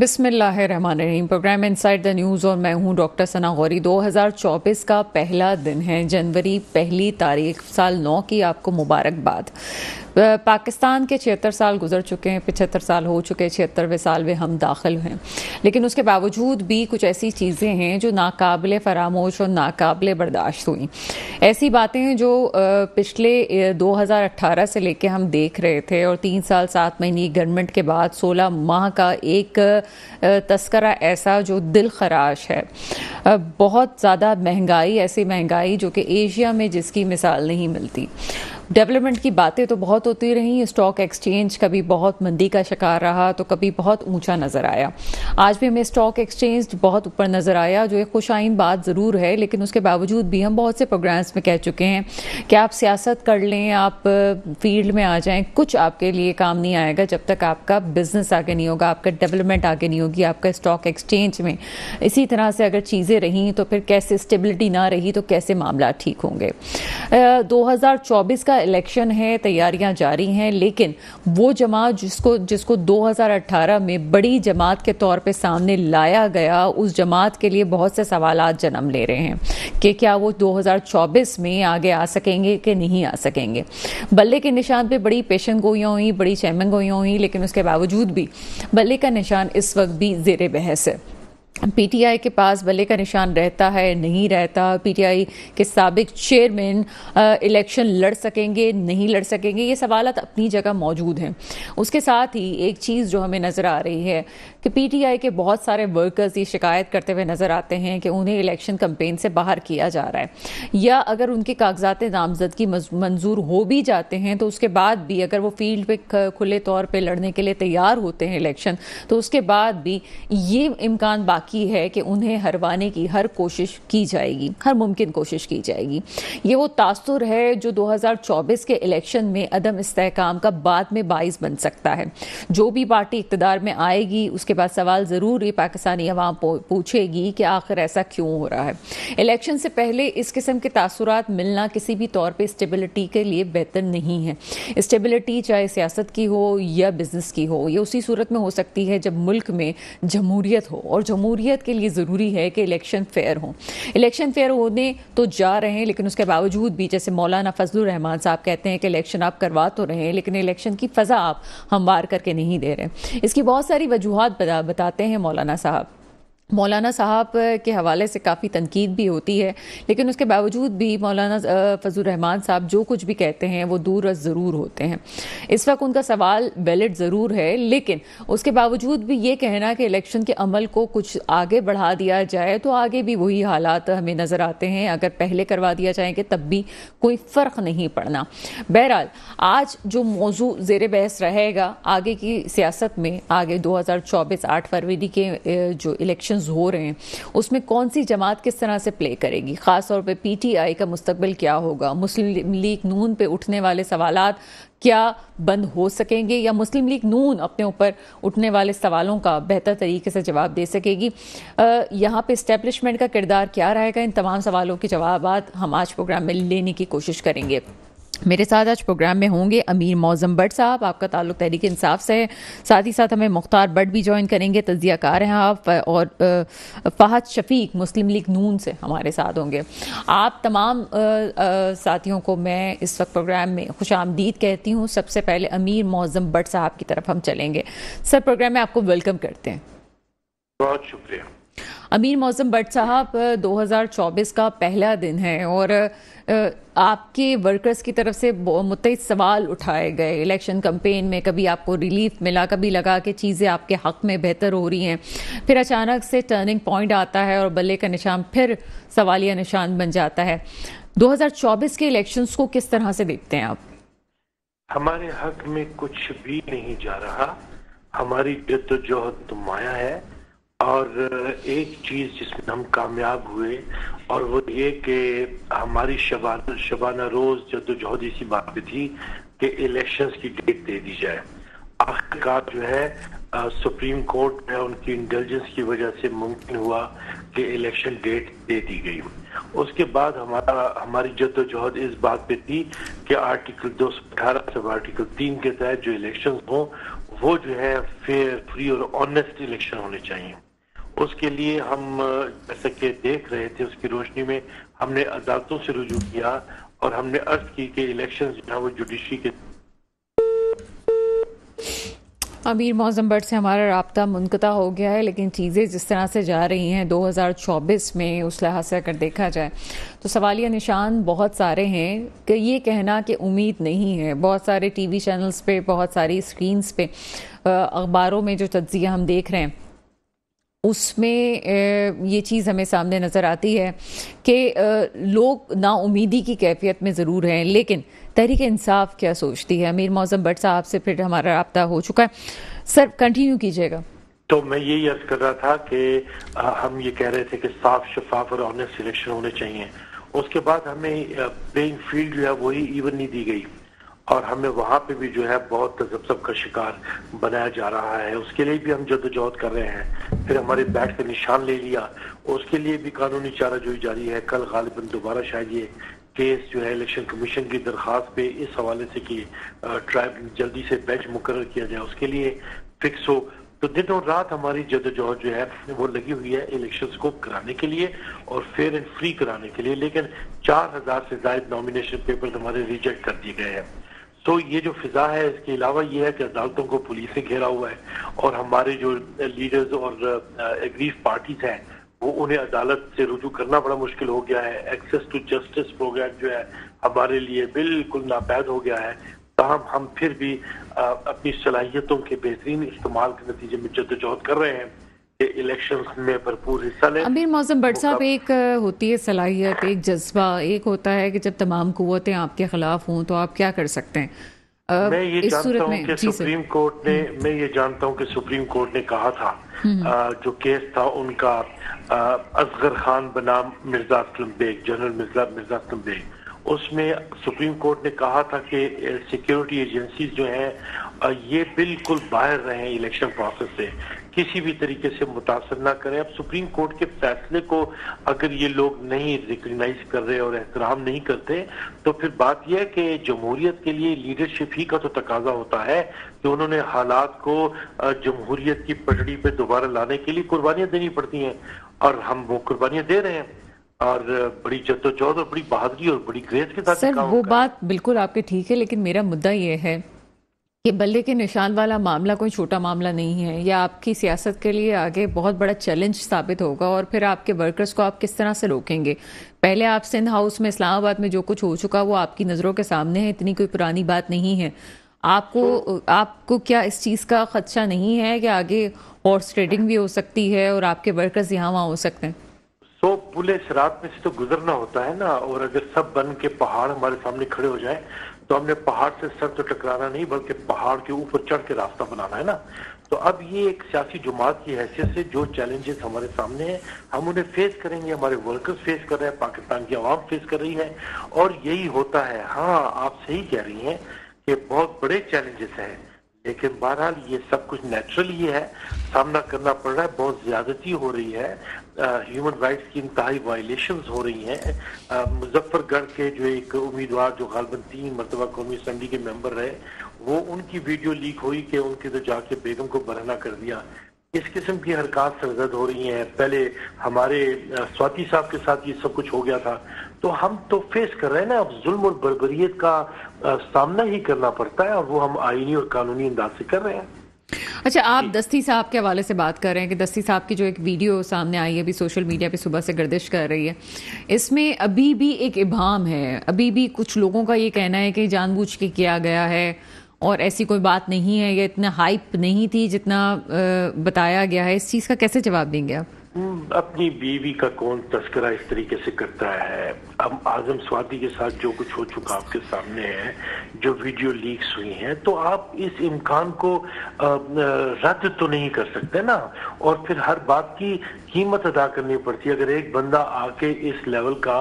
बिस्मिल्लाहिर्रहमानिर्रहीम। Programme inside the news और मैं हूं डॉक्टर सना गौरी। 2024 का पहला दिन है, जनवरी पहली तारीख, साल 9 की आपको मुबारकबाद। पाकिस्तान के 76 साल गुजर चुके हैं, 75 साल हो चुके हैं, 76वें साल में हम दाखिल हैं, लेकिन उसके बावजूद भी कुछ ऐसी चीज़ें हैं जो नाकाबिले फरामोश और नाकाबिले बर्दाश्त हुई। ऐसी बातें हैं जो पिछले 2018 से लेके हम देख रहे थे और 3 साल 7 महीने गवर्नमेंट के बाद 16 माह का एक तस्करा ऐसा जो दिल खराश है। बहुत ज़्यादा महंगाई, ऐसी महंगाई जो कि एशिया में जिसकी मिसाल नहीं मिलती। डेवलपमेंट की बातें तो बहुत होती रहीं, स्टॉक एक्सचेंज कभी बहुत मंदी का शिकार रहा तो कभी बहुत ऊंचा नज़र आया। आज भी हमें स्टॉक एक्सचेंज बहुत ऊपर नज़र आया, जो एक खुशाइन बात ज़रूर है, लेकिन उसके बावजूद भी हम बहुत से प्रोग्राम्स में कह चुके हैं कि आप सियासत कर लें, आप फील्ड में आ जाएं, कुछ आपके लिए काम नहीं आएगा जब तक आपका बिजनेस आगे नहीं होगा, आपका डेवलपमेंट आगे नहीं होगी। आपका स्टॉक एक्सचेंज में इसी तरह से अगर चीज़ें रहीं तो फिर कैसे स्टेबिलिटी ना रही तो कैसे मामला ठीक होंगे। 2024 का इलेक्शन है, तैयारियां जारी हैं, लेकिन वो जमात जिसको 2018 में बड़ी जमात के तौर पे सामने लाया गया, उस जमात के लिए बहुत से सवालात जन्म ले रहे हैं कि क्या वो 2024 में आगे आ सकेंगे कि नहीं आ सकेंगे। बल्ले के निशान पे बड़ी पेशनगोइयाँ हुई, बड़ी चैमनगोइयाँ हुई, लेकिन उसके बावजूद भी बल्ले का निशान इस वक्त भी ज़ेरे बहस है। पीटीआई के पास बल्ले का निशान रहता है, नहीं रहता। पीटीआई के साबिक चेयरमैन इलेक्शन लड़ सकेंगे, नहीं लड़ सकेंगे, ये सवालत अपनी जगह मौजूद हैं। उसके साथ ही एक चीज़ जो हमें नज़र आ रही है कि पीटीआई के बहुत सारे वर्कर्स ये शिकायत करते हुए नज़र आते हैं कि उन्हें इलेक्शन कम्पेन से बाहर किया जा रहा है, या अगर उनके कागजात नामजदगी मंजूर हो भी जाते हैं तो उसके बाद भी अगर वो फील्ड पे खुले तौर पर लड़ने के लिए तैयार होते हैं इलेक्शन, तो उसके बाद भी ये इम्कान की है कि उन्हें हरवाने की हर कोशिश की जाएगी, हर मुमकिन कोशिश की जाएगी। ये वो तासुर है जो 2024 के इलेक्शन में अदम इस्तेहकाम का बाद में बाइस बन सकता है। जो भी पार्टी इक़्तदार में आएगी उसके बाद सवाल ज़रूर ये पाकिस्तानी अवाम पूछेगी कि आखिर ऐसा क्यों हो रहा है। इलेक्शन से पहले इस किस्म के तासुरात मिलना किसी भी तौर पर स्टेबिलिटी के लिए बेहतर नहीं है। स्टेबिलिटी चाहे सियासत की हो या बिजनेस की हो, ये उसी सूरत में हो सकती है जब मुल्क में जमहूरियत हो, और जमहूरियत के लिए ज़रूरी है कि इलेक्शन फेयर हों। इलेक्शन फेयर होने तो जा रहे हैं, लेकिन उसके बावजूद भी जैसे मौलाना फज़लुर रहमान साहब कहते हैं कि इलेक्शन आप करवा तो रहे हैं लेकिन इलेक्शन की फ़ज़ा आप हमवार करके नहीं दे रहे। इसकी बहुत सारी वजूहात बताते हैं मौलाना साहब के हवाले से काफ़ी तनकीद भी होती है, लेकिन उसके बावजूद भी मौलाना फज़लुर रहमान साहब जो कुछ भी कहते हैं वो दूर ज़रूर होते हैं। इस वक्त उनका सवाल वैलिड ज़रूर है, लेकिन उसके बावजूद भी ये कहना कि इलेक्शन के अमल को कुछ आगे बढ़ा दिया जाए तो आगे भी वही हालात हमें नज़र आते हैं। अगर पहले करवा दिया जाएंगे तब भी कोई फ़र्क नहीं पड़ना। बहरहाल आज जो मौजू ज़ेर बहस रहेगा आगे की सियासत में, आगे 2024 8 फरवरी के जो इलेक्शन हो रहे हैं उसमें कौन सी जमात किस तरह से प्ले करेगी, खासतौर पर पीटीआई का मुस्तकबिल क्या होगा, मुस्लिम लीग नून पे उठने वाले सवालात क्या बंद हो सकेंगे या मुस्लिम लीग नून अपने ऊपर उठने वाले सवालों का बेहतर तरीके से जवाब दे सकेगी, यहाँ पे इस्टेब्लिशमेंट का किरदार क्या रहेगा। इन तमाम सवालों के जवाबात हम आज प्रोग्राम में लेने की कोशिश करेंगे। मेरे साथ आज प्रोग्राम में होंगे अमीर मौज़म भट्ट साहब, आपका ताल्लुक तहरीक इंसाफ से है, साथ ही साथ हमें मुख्तार भट्ट भी ज्वाइन करेंगे, तज्जियाकार हैं आप, और फहद शफीक मुस्लिम लीग नून से हमारे साथ होंगे। आप तमाम साथियों को मैं इस वक्त प्रोग्राम में खुशामदीद कहती हूँ। सबसे पहले अमीर मौज़म भट्ट साहब की तरफ हम चलेंगे। सर, प्रोग्राम में आपको वेलकम करते हैं। बहुत शुक्रिया। अमीर मौज़म भट्ट साहब, 2024 का पहला दिन है और आपके वर्कर्स की तरफ से मुतअद्दिद सवाल उठाए गए इलेक्शन कम्पेन में। कभी आपको रिलीफ मिला, कभी लगा कि चीज़ें आपके हक़ में बेहतर हो रही हैं, फिर अचानक से टर्निंग पॉइंट आता है और बल्ले का निशान फिर सवालिया निशान बन जाता है। 2024 के इलेक्शंस को किस तरह से देखते हैं आप? हमारे हक़ में कुछ भी नहीं जा रहा, हमारी जद्दोजहद माया है, और एक चीज़ जिसमें हम कामयाब हुए और वो ये कि हमारी शबाना रोज़ जद्दोजहद इसी बात पे थी कि इलेक्शंस की डेट दे दी जाए। आखिरकार जो है सुप्रीम कोर्ट में उनकी इंटेलिजेंस की वजह से मुमकिन हुआ कि इलेक्शन डेट दे दी गई। उसके बाद हमारी जद्दोजहद इस बात पे थी कि आर्टिकल 218 सब आर्टिकल 3 के तहत जो इलेक्शंस हों वो जो है फेयर, फ्री और ऑनेस्ट इलेक्शन होने चाहिए। उसके लिए हम जैसा कि देख रहे थे, उसकी रोशनी में हमने अदालतों से रुजू किया और हमने अर्ज की कि इलेक्शन जो है वो जुडिशरी के। अमीर मौज़म भट्ट से हमारा रब्ता मुनक़ता हो गया है, लेकिन चीज़ें जिस तरह से जा रही हैं 2024 में उस लिहाज से अगर देखा जाए तो सवालिया निशान बहुत सारे हैं कि ये कहना कि उम्मीद नहीं है। बहुत सारे टीवी चैनल्स पे, बहुत सारी स्क्रीन्स पे, अखबारों में जो तज्ज़िया हम देख रहे हैं उसमें ये चीज़ हमें सामने नज़र आती है कि लोग नाउमीदी की कैफियत में ज़रूर हैं। लेकिन तहरीक इंसाफ क्या सोचती है? अमीर मौज़म भट्ट साहब से फिर हमारा रब्ता हो चुका है, सर कंटिन्यू कीजिएगा। तो मैं यही अर्ज कर रहा था कि हम ये कह रहे थे कि साफ, शफाफ और ऑनेस्ट इलेक्शन होने चाहिए। उसके बाद हमें प्लेइंग फील्ड जो है वही इवन नहीं दी गई और हमें वहाँ पे भी जो है बहुत तजब्जब का शिकार बनाया जा रहा है। उसके लिए भी हम जद्दोजहद कर रहे हैं। फिर हमारे बैट से निशान ले लिया, उसके लिए भी कानूनी चाराजोई जारी है। कल गालिबन दोबारा शायद ये केस जो है इलेक्शन कमीशन की दरख्वास्त पे इस हवाले से कि ट्राइब जल्दी से बेंच मुकर्रर किया जाए, उसके लिए फिक्स हो। तो दिन और रात हमारी जद्दोजहद जो है वो लगी हुई है इलेक्शंस को कराने के लिए और फेयर एंड फ्री कराने के लिए। लेकिन 4000 से ज्यादा नॉमिनेशन पेपर्स हमारे रिजेक्ट कर दिए गए हैं। तो ये जो फिजा है, इसके अलावा ये है कि अदालतों को पुलिस से घेरा हुआ है और हमारे जो लीडर्स और एग्रीव पार्टीज हैं वो उन्हें अदालत से रुजू करना बड़ा मुश्किल हो गया है। एक्सेस टू जस्टिस प्रोग्राम जो है हमारे लिए बिल्कुल नापैद हो गया है। तहम हम फिर भी अपनी सलाहियतों के बेहतरीन इस्तेमाल के नतीजे में जद्दोजहद कर रहे हैं कि इलेक्शन में भरपूर हिस्सा लें। अमीर मौज़म भट्ट साहब, एक होती है सलाहियत, एक जज्बा, एक होता है कि जब तमाम कुव्वतें आपके खिलाफ हों तो आप क्या कर सकते हैं। मैं ये जानता हूँ कि सुप्रीम कोर्ट ने कहा था जो केस था उनका अजगर खान बनाम जनरल मिर्जा बेग, उसमें सुप्रीम कोर्ट ने कहा था कि सिक्योरिटी एजेंसीज जो हैं ये बिल्कुल बाहर रहें इलेक्शन प्रोसेस से, किसी भी तरीके से मुतासर ना करें। अब सुप्रीम कोर्ट के फैसले को अगर ये लोग नहीं रिकग्नाइज कर रहे और एहतराम नहीं करते तो फिर बात यह है कि जमहूरियत के लिए लीडरशिप ही का तो तकाजा होता है कि उन्होंने हालात को जमहूरियत की पटड़ी पे दोबारा लाने के लिए कुर्बानियां देनी पड़ती हैं और हम वो कुर्बानियां दे रहे हैं और बड़ी जद्दोजहद और बड़ी बहादुरी और बड़ी ग्रेस के साथ। सर, वो बात बिल्कुल आपके ठीक है, लेकिन मेरा मुद्दा ये है कि बल्ले के निशान वाला मामला कोई छोटा मामला नहीं है। यह आपकी सियासत के लिए आगे बहुत बड़ा चैलेंज साबित होगा और फिर आपके वर्कर्स को आप किस तरह से रोकेंगे? पहले आप सिंध हाउस में, इस्लामाबाद में जो कुछ हो चुका वो आपकी नज़रों के सामने है, इतनी कोई पुरानी बात नहीं है। आपको क्या इस चीज़ का खदशा नहीं है कि आगे हॉर्स ट्रेडिंग भी हो सकती है और आपके वर्कर्स यहाँ वहाँ हो सकते हैं? तो पूरे शराब में से तो गुजरना होता है ना, और अगर सब बन के पहाड़ हमारे सामने खड़े हो जाए तो हमने पहाड़ से सर तो टकराना नहीं बल्कि पहाड़ के ऊपर चढ़ के रास्ता बनाना है ना। तो अब ये एक सियासी जमात की हैसियत से जो चैलेंजेस हमारे सामने हैं हम उन्हें फेस करेंगे। हमारे वर्कर्स फेस कर रहे हैं, पाकिस्तान की आवाम फेस कर रही है और यही होता है। हाँ, आप सही कह रही हैं कि बहुत बड़े चैलेंजेस हैं, लेकिन बहरहाल ये सब कुछ नेचुरल ही है, सामना करना पड़ रहा है। बहुत ज्यादती हो रही है, ह्यूमन राइट्स की इंतहाई वायलेशंस हो रही हैं। मुजफ्फरगढ़ के जो एक उम्मीदवार जो गालबन 3 मरतबा कौमी असम्बली के मेंबर रहे, वो उनकी वीडियो लीक हुई कि उनके तो जाके बेगम को बरहना कर दिया। इस किस्म की हरकत सरजद हो रही हैं। पहले हमारे स्वाति साहब के साथ ये सब कुछ हो गया था। तो हम तो फेस कर रहे हैं ना, अब जुल्म और बर्बरियत का सामना ही करना पड़ता है और वो हम आईनी और कानूनी अंदाज से कर रहे हैं। अच्छा, आप दस्ती साहब के हवाले से बात कर रहे हैं कि दस्ती साहब की जो एक वीडियो सामने आई है, अभी सोशल मीडिया पे सुबह से गर्दिश कर रही है, इसमें अभी भी एक इबाम है। अभी भी कुछ लोगों का ये कहना है कि जानबूझ के किया गया है और ऐसी कोई बात नहीं है, ये इतना हाइप नहीं थी जितना बताया गया है। इस चीज़ का कैसे जवाब देंगे आप? अपनी बीवी का कौन तस्करा इस तरीके से करता है? अब आजम स्वाति के साथ जो कुछ हो चुका आपके सामने है, जो वीडियो लीक्स हुई हैं, तो आप इस इम्कान को रद्द तो नहीं कर सकते ना। और फिर हर बात की कीमत अदा करनी पड़ती है। अगर एक बंदा आके इस लेवल का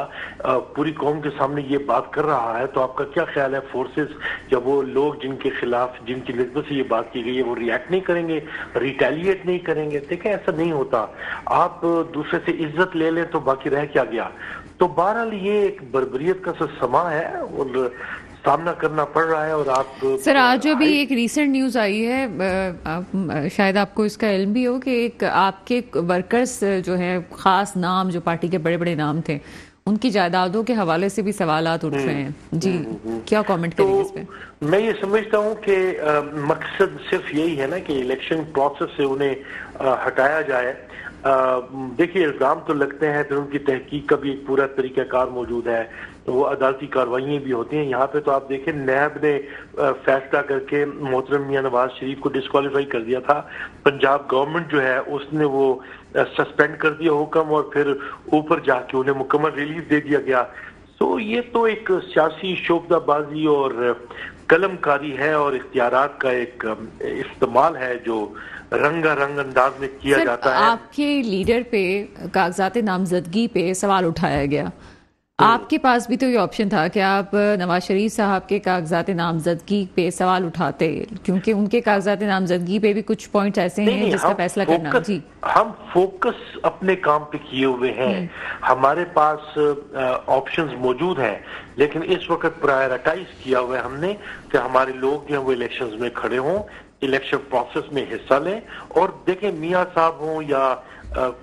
पूरी कौम के सामने ये बात कर रहा है तो आपका क्या ख्याल है फोर्सेस या वो लोग जिनके खिलाफ, जिनकी नस्बत से ये बात की गई है, वो रिएक्ट नहीं करेंगे, रिटेलिएट नहीं करेंगे? देखें, ऐसा नहीं होता। आप दूसरे से इज्जत ले लें तो बाकी रह क्या गया। तो बहरहाल ये एक बर्बरियत का समा है और सामना करना पड़ रहा है। और आप सर आज जो भी एक रीसेंट न्यूज आई है, आप शायद आपको इसका इल्म भी हो कि एक आपके वर्कर्स जो है, खास नाम जो पार्टी के बड़े बड़े नाम थे, उनकी जायदादों के हवाले से भी सवालात उठ रहे हैं। जी क्या कमेंट करेंगे इस पे? मैं ये समझता हूँ कि मकसद सिर्फ यही है ना कि इलेक्शन प्रोसेस से उन्हें हटाया जाए। देखिए इल्ज़ाम तो लगते हैं, फिर उनकी तहकीक का भी एक पूरा तरीक़ाकार मौजूद है, तो वो अदालती कार्रवाइयाँ भी होती हैं। यहाँ पे तो आप देखें नैब ने फैसला करके मोहतरम मियाँ नवाज शरीफ को डिस्क्वालीफाई कर दिया था। पंजाब गवर्नमेंट जो है उसने वो सस्पेंड कर दिया हुक्म, और फिर ऊपर जाके उन्हें मुकम्मल रिलीफ दे दिया गया। तो ये तो एक सियासी शोबदाबाजी और कलमकारी है, और इख्तियारात का एक इस्तेमाल है जो रंगारंग अंदाज में किया जाता है। आपके लीडर पे कागजात नामजदगी पे सवाल उठाया गया, आपके पास भी तो ये ऑप्शन था कि आप नवाज शरीफ साहब के कागजात नामजदगी पे सवाल उठाते, क्योंकि उनके कागजात नामजदगी पे भी कुछ पॉइंट ऐसे हैं जिसका फैसला करना। जी हम फोकस अपने काम पे किए हुए हैं, हमारे पास ऑप्शंस मौजूद हैं, लेकिन इस वक्त प्रायोरिटाइज किया हुआ है हमने कि हमारे लोग जो वो इलेक्शन में खड़े हों, इलेक्शन प्रोसेस में हिस्सा लें। और देखें मियाँ साहब हों या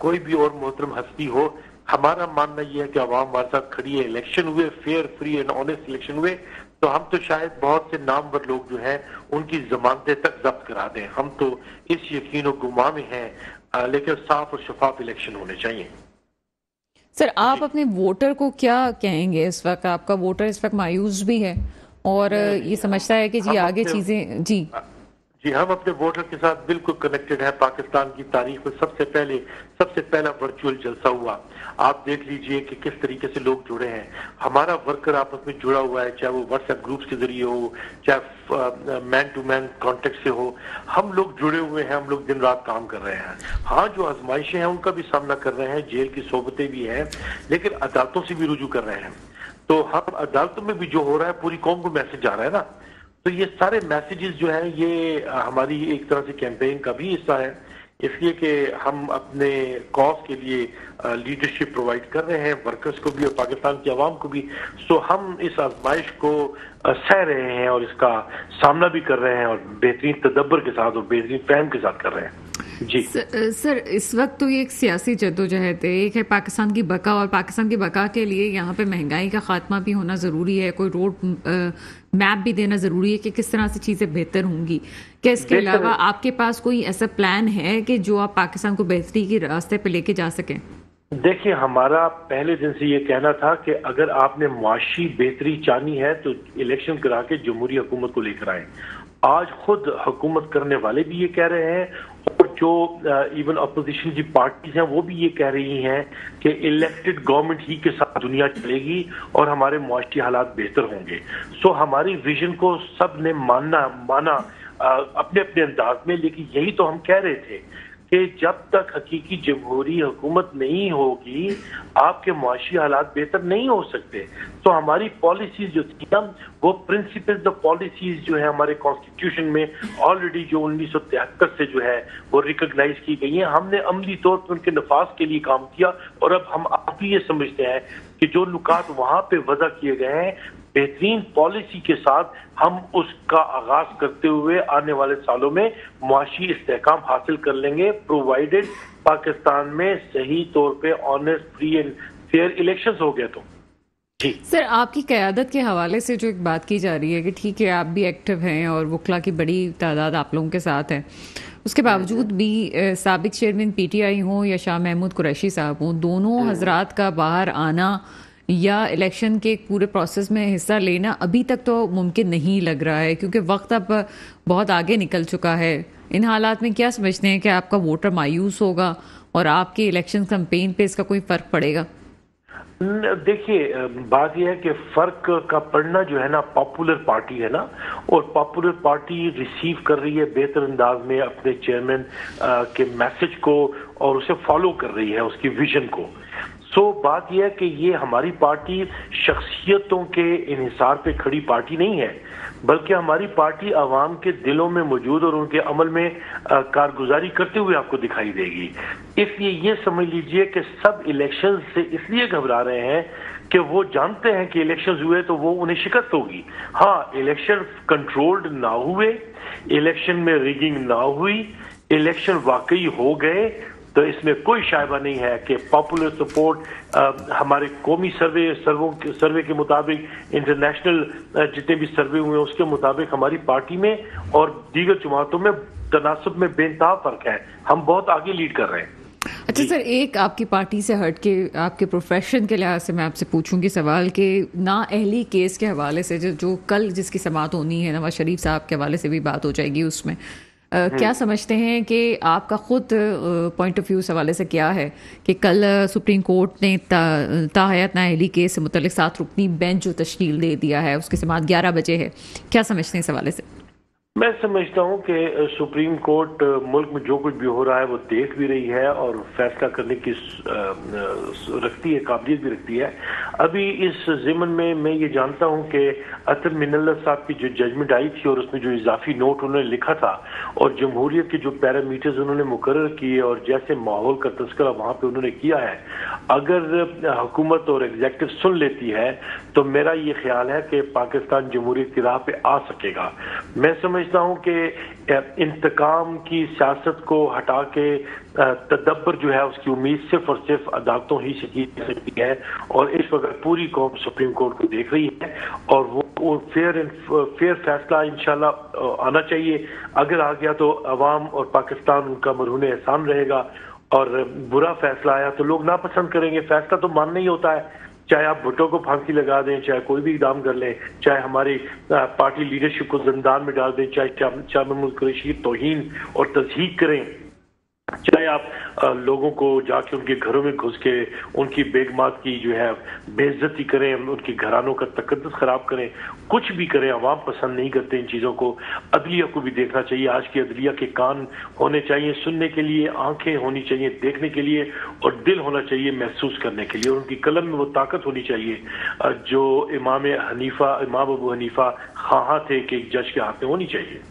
कोई भी और मोहतरम हस्ती हो, हमारा मानना यह है कि आवाम हमारे साथ खड़ी है। इलेक्शन हुए, fair free and honest election हुए, तो हम तो शायद बहुत से नामवर लोग जो हैं उनकी जमानतें तक जब्त करा दें। हम तो इस यकीन और गुमा में हैं, लेकिन साफ और शफाफ इलेक्शन होने चाहिए। सर आप अपने वोटर को क्या कहेंगे इस वक्त? आपका वोटर इस वक्त मायूस भी है और ये समझता है कि जी आगे चीजें। जी जी हम अपने वोटर के साथ बिल्कुल कनेक्टेड है। पाकिस्तान की तारीख में सबसे पहला वर्चुअल जलसा हुआ, आप देख लीजिए कि किस तरीके से लोग जुड़े हैं। हमारा वर्कर आपस में जुड़ा हुआ है, चाहे वो व्हाट्सएप ग्रुप्स के जरिए हो, चाहे मैन टू मैन कॉन्टेक्ट से हो, हम लोग जुड़े हुए हैं, हम लोग दिन रात काम कर रहे हैं। हाँ जो आजमाइशें हैं उनका भी सामना कर रहे हैं, जेल की सोबतें भी हैं, लेकिन अदालतों से भी रुजू कर रहे हैं। तो हम अदालतों में भी जो हो रहा है पूरी कौम को मैसेज जा रहा है ना, तो ये सारे मैसेजेस जो हैं ये हमारी एक तरह से कैंपेन का भी हिस्सा है, इसलिए कि हम अपने कॉज के लिए लीडरशिप प्रोवाइड कर रहे हैं, वर्कर्स को भी और पाकिस्तान की आवाम को भी। सो हम इस आजमाइश को सह रहे हैं और इसका सामना भी कर रहे हैं, और बेहतरीन तदब्बर के साथ और बेहतरीन फैम के साथ कर रहे हैं। जी सर इस वक्त तो ये एक सियासी जद्दोजहद है, एक है पाकिस्तान की बका, और पाकिस्तान की बका के लिए यहाँ पे महंगाई का खात्मा भी होना ज़रूरी है, कोई रोड मैप भी देना ज़रूरी है कि किस तरह से चीज़ें बेहतर होंगी। क्या इसके अलावा आपके पास कोई ऐसा प्लान है कि जो आप पाकिस्तान को बेहतरी के रास्ते पर लेके जा सकें? देखिए हमारा पहले दिन से ये कहना था कि अगर आपने माशी बेहतरी चाहनी है तो इलेक्शन करा के जमहूरी हुकूमत को लेकर आए। आज खुद हुकूमत करने वाले भी ये कह रहे हैं, और जो इवन अपोजिशन की पार्टीज हैं वो भी ये कह रही हैं कि इलेक्टेड गवर्नमेंट ही के साथ दुनिया चलेगी और हमारे माशी हालात बेहतर होंगे। सो हमारी विजन को सब ने माना अपने अपने अंदाज में, लेकिन यही तो हम कह रहे थे कि जब तक हकीकी जमहूरी हुकूमत नहीं होगी आपके माशी हालात बेहतर नहीं हो सकते। तो हमारी पॉलिसीज जो थी ना वो प्रिंसिपल्स ऑफ पॉलिसीज जो है हमारे कॉन्स्टिट्यूशन में ऑलरेडी जो 1973 से जो है वो रिकॉग्नाइज की गई है, हमने अमली तौर पर उनके नफाज के लिए काम किया। और अब हम आप भी ये समझते हैं कि जो नुकात वहाँ पे वजह किए गए हैं बेहतरीन पॉलिसी के साथ हम उसका आगाज करते हुए आने वाले सालों में मुआशी इस्तेहकाम हासिल कर लेंगे, प्रोवाइडेड पाकिस्तान में सही तौर पे honest free and fair elections हो गए। तो जी सर आपकी क़यादत के हवाले से जो एक बात की जा रही है कि ठीक है आप भी एक्टिव हैं और वकला की बड़ी तादाद आप लोगों के साथ है, उसके बावजूद भी साबिक चेयरमैन PTI हों या शाह महमूद कुरैशी साहब हों, दोनों हजरात का बाहर आना या इलेक्शन के पूरे प्रोसेस में हिस्सा लेना अभी तक तो मुमकिन नहीं लग रहा है, क्योंकि वक्त अब बहुत आगे निकल चुका है। इन हालात में क्या समझते हैं कि आपका वोटर मायूस होगा और आपके इलेक्शन कैंपेन पे इसका कोई फर्क पड़ेगा? देखिए बात यह है कि फर्क का पड़ना जो है ना पॉपुलर पार्टी है ना, और पॉपुलर पार्टी रिसीव कर रही है बेहतर अंदाज में अपने चेयरमैन के मैसेज को और उसे फॉलो कर रही है, उसकी विजन को। तो बात यह है कि ये हमारी पार्टी शख्सियतों के इन्हिसार पे खड़ी पार्टी नहीं है, बल्कि हमारी पार्टी आवाम के दिलों में मौजूद और उनके अमल में कारगुजारी करते हुए आपको दिखाई देगी। इसलिए ये समझ लीजिए कि सब इलेक्शन से इसलिए घबरा रहे हैं कि वो जानते हैं कि इलेक्शंस हुए तो वो उन्हें शिकस्त होगी। हाँ, इलेक्शन कंट्रोल्ड ना हुए, इलेक्शन में रिगिंग ना हुई, इलेक्शन वाकई हो गए तो इसमें कोई शायबा नहीं है कि पॉपुलर सपोर्ट हमारे कौमी सर्वे के मुताबिक, इंटरनेशनल जितने भी सर्वे हुए उसके मुताबिक हमारी पार्टी में और दीगर जमातों में तनासब में बेनतहा फर्क है, हम बहुत आगे लीड कर रहे हैं। अच्छा सर, एक आपकी पार्टी से हट के आपके प्रोफेशन के लिहाज से मैं आपसे पूछूंगी सवाल कि नाअहली केस के हवाले से जो कल जिसकी समाअत होनी है, नवाज शरीफ साहब के हवाले से भी बात हो जाएगी उसमें, क्या समझते हैं कि आपका खुद पॉइंट ऑफ व्यू इस हवाले से क्या है कि कल सुप्रीम कोर्ट ने ताहयात नाअहली केस से मुतल्लिक 7 रुकनी बेंच जो तश्कील दे दिया है, उसकी समाअत 11 बजे है, क्या समझते हैं इस हवाले से? मैं समझता हूं कि सुप्रीम कोर्ट मुल्क में जो कुछ भी हो रहा है वो देख भी रही है और फैसला करने की रखती है, काबिलियत भी रखती है। अभी इस ज़िमन में मैं ये जानता हूं कि अतर मिनल्ला साहब की जो जजमेंट आई थी और उसमें जो इजाफी नोट उन्होंने लिखा था और जमहूरियत के जो पैरामीटर्स उन्होंने मुकर्रर किए और जैसे माहौल का तस्करा वहाँ पर उन्होंने किया है, अगर हुकूमत और एग्जेक्टिव सुन लेती है तो मेरा ये ख्याल है कि पाकिस्तान जमहूरियत की राह पर आ सकेगा। मैं समझता हूं कि इंतकाम की सियासत को हटा के तदब्बर जो है उसकी उम्मीद सिर्फ और सिर्फ अदालतों ही से की जा सकती है और इस वक्त पूरी कौम सुप्रीम कोर्ट को देख रही है और वो फेयर फैसला इंशाल्लाह आना चाहिए। अगर आ गया तो अवाम और पाकिस्तान उनका मरहून एहसान रहेगा और बुरा फैसला आया तो लोग नापसंद करेंगे। फैसला तो मानना ही होता है, चाहे आप भुट्टो को फांसी लगा दें, चाहे कोई भी इकदाम कर लें, चाहे हमारी पार्टी लीडरशिप को जिंदान में डाल दें, चाहे शाह महमूद कुरैशी तौहीन और तजहीक करें, चाहे आप लोगों को जाके उनके घरों में घुस के उनकी बेगमात की जो है बेइज्जती करें, उनके घरानों का तकद्दुस खराब करें, कुछ भी करें, आवाम पसंद नहीं करते इन चीज़ों को। अदलिया को भी देखना चाहिए, आज की अदलिया के कान होने चाहिए सुनने के लिए, आंखें होनी चाहिए देखने के लिए और दिल होना चाहिए महसूस करने के लिए और उनकी कलम में वो ताकत होनी चाहिए जो इमाम अबू हनीफा ख़ां थे कि एक जज के हाथ में होनी चाहिए।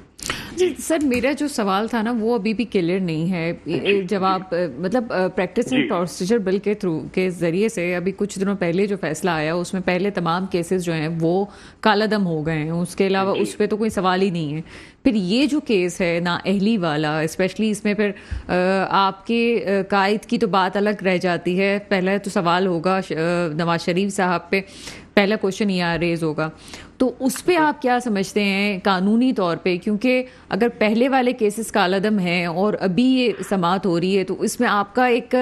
जी सर, मेरा जो सवाल था ना वो अभी भी क्लियर नहीं है जवाब, मतलब प्रैक्टिसिंग प्रोसीजर बिल के थ्रू के ज़रिए से अभी कुछ दिनों पहले जो फैसला आया उसमें पहले तमाम केसेस जो हैं वो कालादम हो गए हैं, उसके अलावा उस पर तो कोई सवाल ही नहीं है। फिर ये जो केस है ना अहली वाला स्पेशली, इसमें फिर आपके कायद की तो बात अलग रह जाती है, पहला तो सवाल होगा नवाज शरीफ साहब पे, पहला क्वेश्चन यहाँ रेज होगा, तो उस पर आप क्या समझते हैं कानूनी तौर पे, क्योंकि अगर पहले वाले केसेस कालादम हैं और अभी ये समाअत हो रही है तो इसमें आपका एक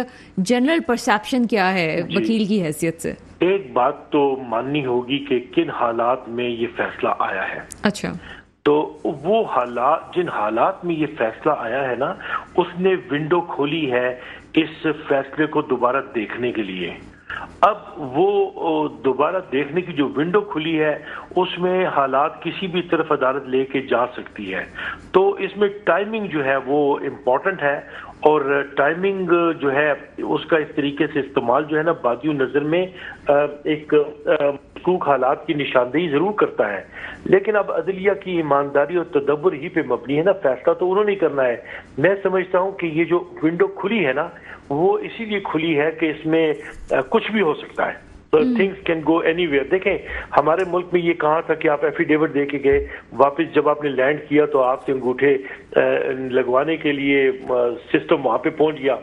जनरल परसेप्शन क्या है वकील की हैसियत से? एक बात तो माननी होगी कि किन हालात में ये फैसला आया है। अच्छा, तो वो हालात, जिन हालात में ये फैसला आया है ना, उसने विंडो खोली है इस फैसले को दोबारा देखने के लिए। अब वो दोबारा देखने की जो विंडो खुली है उसमें हालात किसी भी तरफ अदालत लेके जा सकती है, तो इसमें टाइमिंग जो है वो इम्पॉर्टेंट है और टाइमिंग जो है उसका इस तरीके से इस्तेमाल जो है ना बादियों नज़र में एक मशकूक हालात की निशानदेही ज़रूर करता है, लेकिन अब अदलिया की ईमानदारी और तदब्बर ही पे मबनी है ना, फैसला तो उन्होंने करना है। मैं समझता हूँ कि ये जो विंडो खुली है ना वो इसीलिए खुली है कि इसमें कुछ भी हो सकता है, things can go anywhere. देखें, हमारे मुल्क में ये कहा था कि आप एफिडेविट दे के गए, वापस जब आपने लैंड किया तो आपसे अंगूठे लगवाने के लिए सिस्टम वहाँ पे पहुँच गया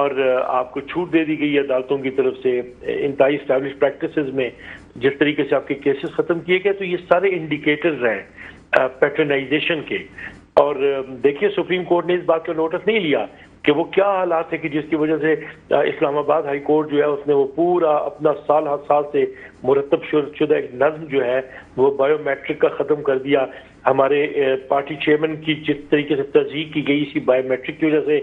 और आपको छूट दे दी गई अदालतों की तरफ से इंतहाई एस्टैब्लिश प्रैक्टिसेस में, जिस तरीके से आपके केसेस ख़त्म किए गए, तो ये सारे इंडिकेटर्स हैं पैटर्नाइजेशन के। और देखिए, सुप्रीम कोर्ट ने इस बात का नोटिस नहीं लिया कि वो क्या हालात है कि जिसकी वजह से इस्लामाबाद हाई कोर्ट जो है उसने वो पूरा अपना साल हर साल से मुरतब शुदा एक नज़म जो है वो बायोमेट्रिक का ख़त्म कर दिया। हमारे पार्टी चेयरमैन की जिस तरीके से तजदीक की गई इसी बायोमेट्रिक की वजह से,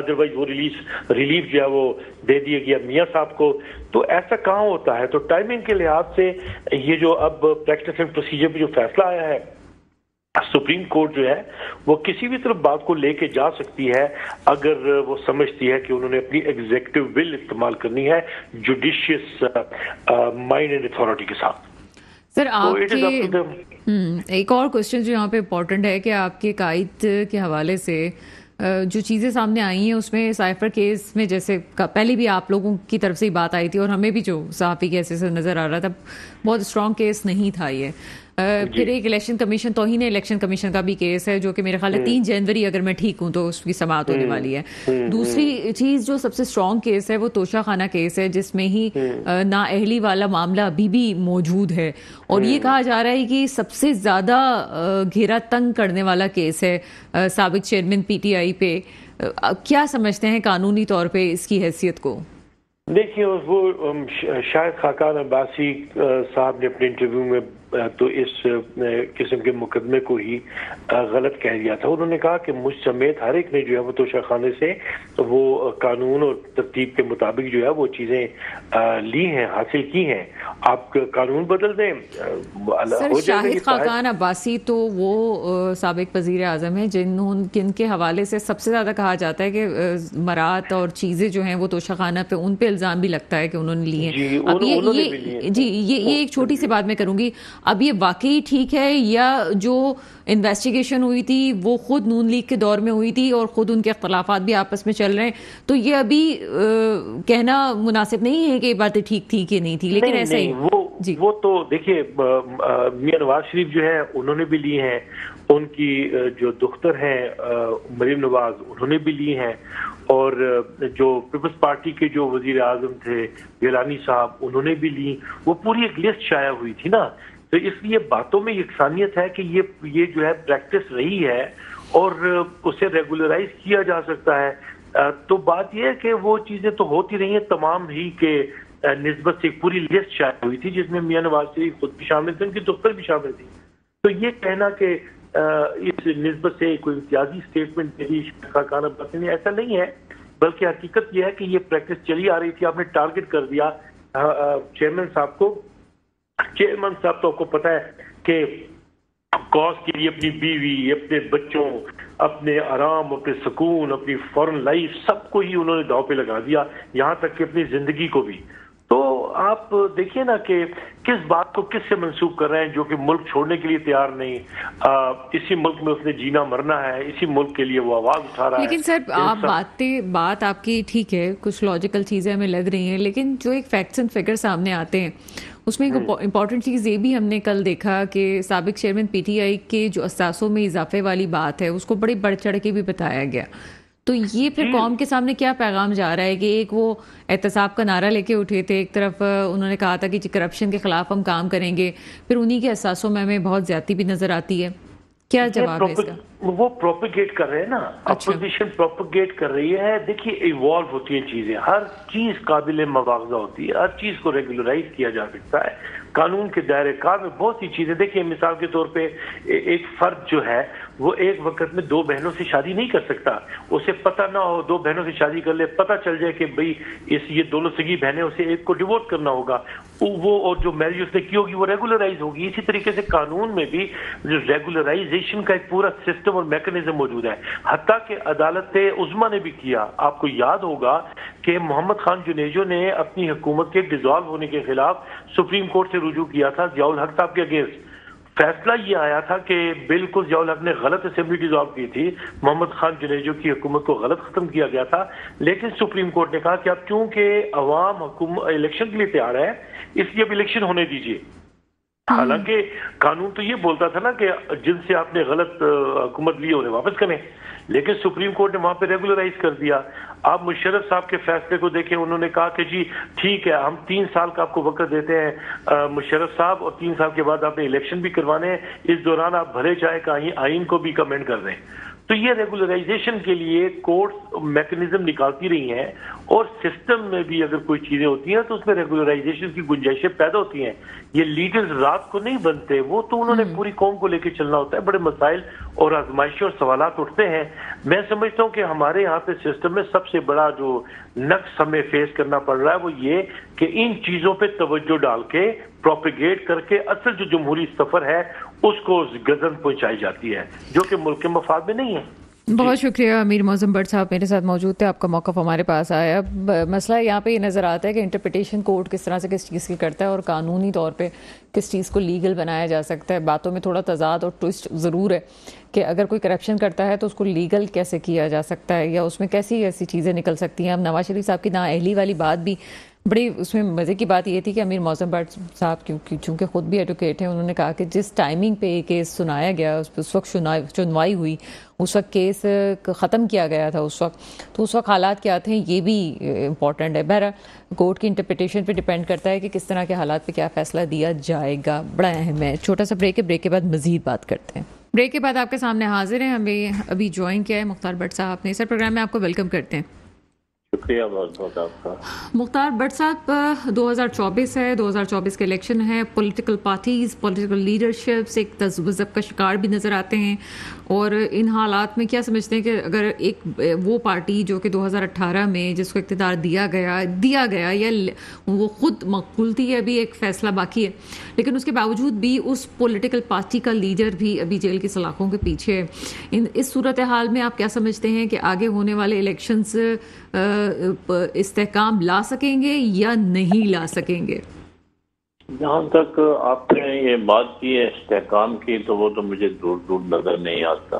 अदरवाइज वो रिलीफ जो है वो दे दिया गया मियाँ साहब को, तो ऐसा कहाँ होता है। तो टाइमिंग के लिहाज से ये जो अब प्रैक्टिस एंड प्रोसीजर पर जो फैसला आया है, सुप्रीम कोर्ट जो है वो किसी भी तरफ बात को लेके जा सकती है अगर वो समझती है कि उन्होंने अपनी एग्जेक्टिव विल इस्तेमाल करनी है जुडिशियस माइंड एंड अथॉरिटी के साथ। सर, आपके एक और क्वेश्चन जो यहाँ पे इम्पोर्टेंट है कि आपके कायद के हवाले से जो चीज़ें सामने आई हैं उसमें साइफर केस में जैसे पहले भी आप लोगों की तरफ से ही बात आई थी और हमें भी जो सहाफ़ी के ऐसे से नज़र आ रहा था, बहुत स्ट्रॉन्ग केस नहीं था ये। फिर एक इलेक्शन कमीशन, तौहीन इलेक्शन कमीशन का भी केस है जो कि मेरे ख्याल है 3 जनवरी अगर मैं ठीक हूँ तो उसकी समाअत होने वाली है। दूसरी चीज़ जो सबसे स्ट्रॉन्ग केस है वो तोशाखाना केस है जिसमें ही नाअहली वाला मामला अभी भी मौजूद है और ये कहा जा रहा है कि सबसे ज़्यादा घेरा तंग करने वाला केस है साबिक चेयरमैन PTI पे। क्या समझते हैं कानूनी तौर पर इसकी हैसियत को? देखिए, वो शायद खाकान अब्बासी साहब ने अपने इंटरव्यू में तो इस किस्म के मुकदमे को ही गलत कह दिया था। उन्होंने कहा कि मुझ समेत हर एक ने जो है वो तोशाखाने से वो कानून और तरतीब के मुताबिक जो है वो चीज़ें ली हैं, हासिल की हैं। आप कानून बदल दें। शाहिद खाकान अब्बासी तो वो साबिक वज़ीर आज़म है जिनके हवाले से सबसे ज़्यादा कहा जाता है कि मरात और चीज़ें जो हैं वो तोशाखाना पे, उन पे इल्जाम भी लगता है कि उन्होंने लिए हैं। अब ये एक छोटी सी बात मैं करूंगी। अब ये वाकई ठीक है या जो इन्वेस्टिगेशन हुई थी वो खुद नून लीग के दौर में हुई थी और खुद उनके अख्तलाफात भी आपस में चल रहे हैं, तो ये अभी कहना मुनासिब नहीं है कि ये बातें ठीक थी कि नहीं थी, लेकिन ऐसा ही वो तो देखिए मियां नवाज शरीफ जो है उन्होंने भी लिए हैं, उनकी जो दुख्तर हैं मरियम नवाज उन्होंने भी लिए हैं और जो पीपल्स पार्टी के जो वजीर आजम थे गिलानी साहब उन्होंने भी ली। वो पूरी एक लिस्ट शाया हुई थी ना, तो इसलिए बातों में यकसानियत है कि ये जो है प्रैक्टिस रही है और उसे रेगुलराइज किया जा सकता है। तो बात यह है कि वो चीज़ें तो होती रही हैं, तमाम ही के निस्बत से पूरी लिस्ट शाया हुई थी जिसमें मियां नवाज शरीफ खुद भी शामिल थे, उनकी दुख्तर भी शामिल थी। तो ये कहना कि इस निस्बत से कोई इत्यादी स्टेटमेंट मेरी खाकान अब्बासी ने, ऐसा नहीं है, बल्कि हकीकत यह है कि ये प्रैक्टिस चली आ रही थी। आपने टारगेट कर दिया चेयरमैन साहब को। चेयरमैन साहब तो आपको पता है कि कॉज के लिए अपनी बीवी, अपने बच्चों, अपने आराम, अपने सुकून, अपनी फॉरेन लाइफ, सबको ही उन्होंने दाव पे लगा दिया, यहाँ तक कि अपनी जिंदगी को भी। तो आप देखिए ना कि किस बात को किस से मंसूब कर रहे हैं, जो कि मुल्क छोड़ने के लिए तैयार नहीं, इसी मुल्क में उसने जीना मरना है, इसी मुल्क के लिए वो आवाज़ उठा रहा है। लेकिन सर आप बात आपकी ठीक है, कुछ लॉजिकल चीज़ें हमें लग रही हैं, लेकिन जो एक फैक्ट्स एंड फिगर सामने आते हैं उसमें एक इम्पॉर्टेंट चीज़ ये भी हमने कल देखा कि साबिक चेयरमैन PTI के जो असासों में इजाफे वाली बात है उसको बड़ी बढ़ चढ़ के भी बताया गया। तो ये फिर कौम के सामने क्या पैगाम जा रहा है कि एक वो एहतसाब का नारा लेके उठे थे, एक तरफ उन्होंने कहा था कि करप्शन के खिलाफ हम काम करेंगे, फिर उन्हीं के एहसासों में हमें बहुत ज्यादती भी नजर आती है। क्या जवाब है इसका? वो प्रोपेगेट कर रहे हैं ना, अपोजिशन प्रोपेगेट कर रही है। देखिए, इवॉल्व होती है चीजें, हर चीज काबिल मुआवजा होती है, हर चीज को रेगुलराइज किया जा सकता है। कानून के दायरे कार में बहुत सी चीजें, देखिए मिसाल के तौर पे एक फर्द जो है वो एक वक्त में 2 बहनों से शादी नहीं कर सकता। उसे पता ना हो 2 बहनों से शादी कर ले, पता चल जाए कि भाई ये दोनों सगी बहनें, उसे एक को डिवोर्स करना होगा, वो और जो मैरिज उसने की होगी वो रेगुलराइज होगी। इसी तरीके से कानून में भी रेगुलराइजेशन का एक पूरा सिस्टम और मैकेनिज्म मौजूद है। हत्ता के अदालत उज़्मा ने भी किया। आपको याद होगा कि मोहम्मद खान जुनेजो ने अपनी हुकूमत के डिसॉल्व होने के खिलाफ सुप्रीम कोर्ट से रुजू किया था जियाउल हक साहब के अगेंस्ट। फैसला ये आया था कि बिल्कुल जियाउल हक ने गलत असेंबली डिसॉल्व की थी, मोहम्मद खान जुनेजो की हुकूमत को गलत खत्म किया गया था, लेकिन सुप्रीम कोर्ट ने कहा कि अब चूंकि अवाम इलेक्शन के लिए तैयार है इसलिए अब इलेक्शन होने दीजिए। हालांकि कानून तो ये बोलता था ना कि जिनसे आपने गलत हुकूमत ली उन्हें वापस करें, लेकिन सुप्रीम कोर्ट ने वहां पे रेगुलराइज कर दिया। आप मुशर्रफ साहब के फैसले को देखें, उन्होंने कहा कि जी ठीक है, हम 3 साल का आपको वक्त देते हैं मुशर्रफ साहब, और 3 साल के बाद आपने इलेक्शन भी करवाने हैं, इस दौरान आप भले चाहे कहीं आइन को भी कमेंट कर दें। तो ये रेगुलराइजेशन के लिए कोर्ट मैकेनिज्म निकालती रही हैं और सिस्टम में भी अगर कोई चीज़ें होती हैं तो उसमें रेगुलराइजेशन की गुंजाइशें पैदा होती हैं। ये लीडर्स रात को नहीं बनते, वो तो उन्होंने पूरी कौम को लेकर चलना होता है। बड़े मसाइल और आजमाइशें और सवालात उठते हैं। मैं समझता हूँ कि हमारे यहाँ पे सिस्टम में सबसे बड़ा जो नक्श हमें फेस करना पड़ रहा है वो ये कि इन चीज़ों पर तवज्जो डाल के प्रोपिगेट करके असल जो जमहूरी सफर है उसको गजन पहुंचाई जाती है, जो कि मुल्क के मफाद में नहीं है। बहुत शुक्रिया अमीर मौज़म भट्ट साहब मेरे साथ मौजूद थे, आपका मौक़िफ़ हमारे पास आया। मसला यहाँ पे ये नज़र आता है कि इंटरप्रिटेशन कोर्ट किस तरह से किस चीज़ की करता है और कानूनी तौर पे किस चीज़ को लीगल बनाया जा सकता है। बातों में थोड़ा तजाद और ट्विस्ट ज़रूर है कि अगर कोई करप्शन करता है तो उसको लीगल कैसे किया जा सकता है या उसमें कैसी ऐसी चीज़ें निकल सकती हैं। अब नवाज शरीफ साहब की नाअहली वाली बात भी बड़ी उसमें मज़े की बात ये थी कि अमीर मौज़म भट्ट साहब क्योंकि चूँकि ख़ुद भी एडवोकेट हैं, उन्होंने कहा कि जिस टाइमिंग पे ये केस सुनाया गया उस वक्त सुनवाई हुई, उस वक्त केस ख़त्म किया गया था उस वक्त, तो उस वक्त हालात क्या थे ये भी इम्पॉर्टेंट है। बहरहाल कोर्ट की इंटरप्रिटेशन पे डिपेंड करता है कि किस तरह के हालात पे क्या फ़ैसला दिया जाएगा, बड़ा अहम है। छोटा सा ब्रेक है, ब्रेक के बाद मज़ीद बात करते हैं। ब्रेक के बाद आपके सामने हाजिर हैं, हमें अभी ज्वाइन किया है मुख्तार भट्ट साहब ने। सर प्रोग्राम में आपको वेलकम करते हैं। शुक्रिया बहुत बहुत आपका। मुख्तार भट्ट साहब, 2024 है, 2024 के इलेक्शन है, पॉलिटिकल पार्टीज़ पॉलिटिकल लीडरशिप्स एक तज़ब्ज़ब का शिकार भी नज़र आते हैं, और इन हालात में क्या समझते हैं कि अगर एक वो पार्टी जो कि 2018 में जिसको इख्तियार दिया गया या वो ख़ुद मकबूल थी, अभी एक फ़ैसला बाकी है, लेकिन उसके बावजूद भी उस पॉलिटिकल पार्टी का लीडर भी अभी जेल की सलाखों के पीछे है, इस सूरत हाल में आप क्या समझते हैं कि आगे होने वाले इलेक्शंस इस्तेहकाम ला सकेंगे या नहीं ला सकेंगे? जहाँ तक आपने ये बात की है इस्तेहकाम की, तो वो तो मुझे दूर दूर नजर नहीं आता,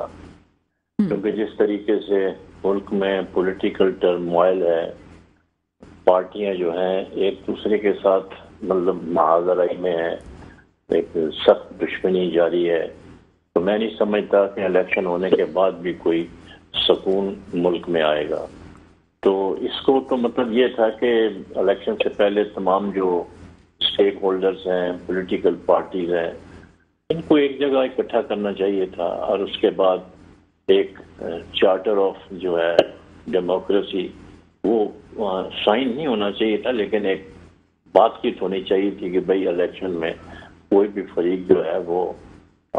क्योंकि जिस तरीके से मुल्क में पॉलिटिकल टर्मोइल है, पार्टियां जो हैं एक दूसरे के साथ मतलब महाजराई में है, एक सख्त दुश्मनी जारी है, तो मैं नहीं समझता कि इलेक्शन होने के बाद भी कोई सुकून मुल्क में आएगा। तो इसको तो मतलब ये था कि इलेक्शन से पहले तमाम जो स्टेक होल्डर्स हैं, पॉलिटिकल पार्टीज हैं, इनको एक जगह इकट्ठा करना चाहिए था और उसके बाद एक चार्टर ऑफ जो है डेमोक्रेसी वो साइन नहीं होना चाहिए था, लेकिन एक बातचीत होनी चाहिए थी कि भाई इलेक्शन में कोई भी फरीक जो है वो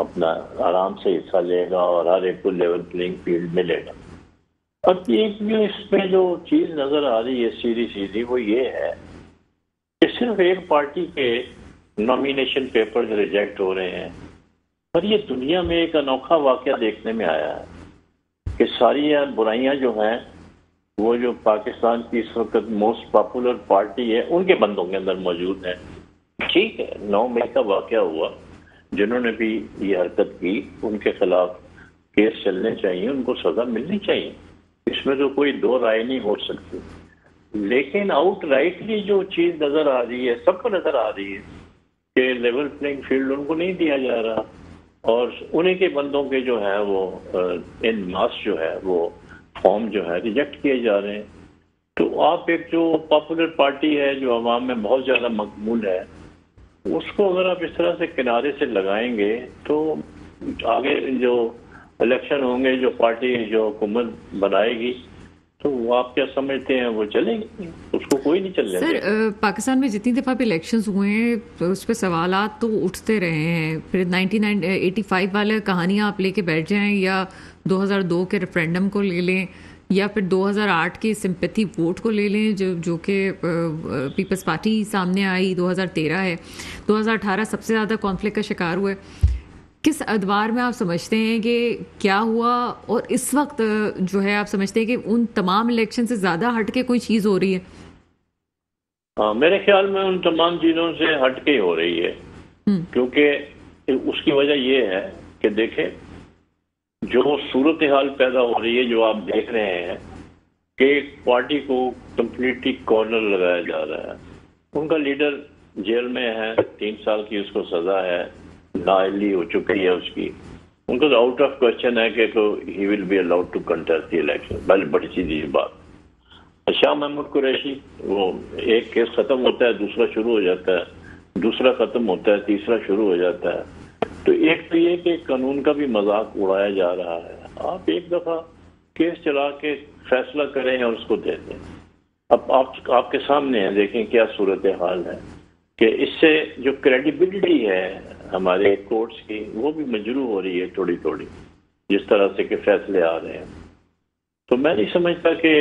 अपना आराम से हिस्सा लेगा और हर एक को लेवल प्लेइंग फील्ड मिलेगा। अब एक जो इसमें जो चीज़ नज़र आ रही है सीधी सीधी वो ये है कि सिर्फ एक पार्टी के नॉमिनेशन पेपर्स रिजेक्ट हो रहे हैं, और ये दुनिया में एक अनोखा वाकया देखने में आया है कि सारी बुराइयां जो हैं वो जो पाकिस्तान की इस वक्त मोस्ट पॉपुलर पार्टी है उनके बंदों के अंदर मौजूद हैं। ठीक है, 9 मई का वाकया हुआ, जिन्होंने भी ये हरकत की उनके खिलाफ केस चलने चाहिए, उनको सज़ा मिलनी चाहिए, इसमें तो कोई दो राय नहीं हो सकती। लेकिन आउटराइटली जो चीज़ नज़र आ रही है, सबको नज़र आ रही है कि लेवल प्लेइंग फील्ड उनको नहीं दिया जा रहा, और उन्हीं के बंदों के जो है वो इन मास जो है वो फॉर्म जो है रिजेक्ट किए जा रहे हैं। तो आप एक जो पॉपुलर पार्टी है जो आवाम में बहुत ज़्यादा मकबूल है, उसको अगर आप इस तरह से किनारे से लगाएंगे तो आगे जो इलेक्शन होंगे, जो पार्टी जो हुकूमत बनाएगी, तो वो आप क्या समझते हैं वो चलेंगे? उसको कोई नहीं चल रहा। सर पाकिस्तान में जितनी दफ़ा भी इलेक्शंस हुए हैं तो उस पर सवालात तो उठते रहे हैं, फिर 1985 वाले कहानियाँ आप लेके बैठ जाएं या 2002 के रेफरेंडम को ले लें या फिर 2008 के सिंपैथी वोट को ले लें जो कि पीपल्स पार्टी सामने आई, 2013 है, 2018 सबसे ज़्यादा कॉन्फ्लिक्ट का शिकार हुए। किस अदवार में आप समझते हैं कि क्या हुआ, और इस वक्त जो है आप समझते हैं कि उन तमाम इलेक्शन से ज़्यादा हट के कोई चीज़ हो रही है? हाँ, मेरे ख्याल में उन तमाम चीज़ों से हट के हो रही है, क्योंकि उसकी वजह यह है कि देखें जो सूरत हाल पैदा हो रही है, जो आप देख रहे हैं कि एक पार्टी को कम्प्लीटली कॉर्नर लगाया जा रहा है, उनका लीडर जेल में है, 3 साल की उसको सज़ा है, नाअहली हो चुकी है उसकी, उनको तो आउट ऑफ क्वेश्चन है कि he will be allowed to contest the election. बल्कि बड़ी सीधी बात, शाह महमूद कुरैशी, वो एक केस ख़त्म होता है दूसरा शुरू हो जाता है, दूसरा ख़त्म होता है तीसरा शुरू हो जाता है। तो एक तो ये कि कानून का भी मजाक उड़ाया जा रहा है, आप एक दफ़ा केस चला के फैसला करें और उसको दे दें। अब आपके सामने है, देखें क्या सूरत हाल है कि इससे जो क्रेडिबिलिटी है हमारे कोर्ट्स की वो भी मजरूह हो रही है थोड़ी थोड़ी, जिस तरह से के फैसले आ रहे हैं। तो मैं नहीं समझता कि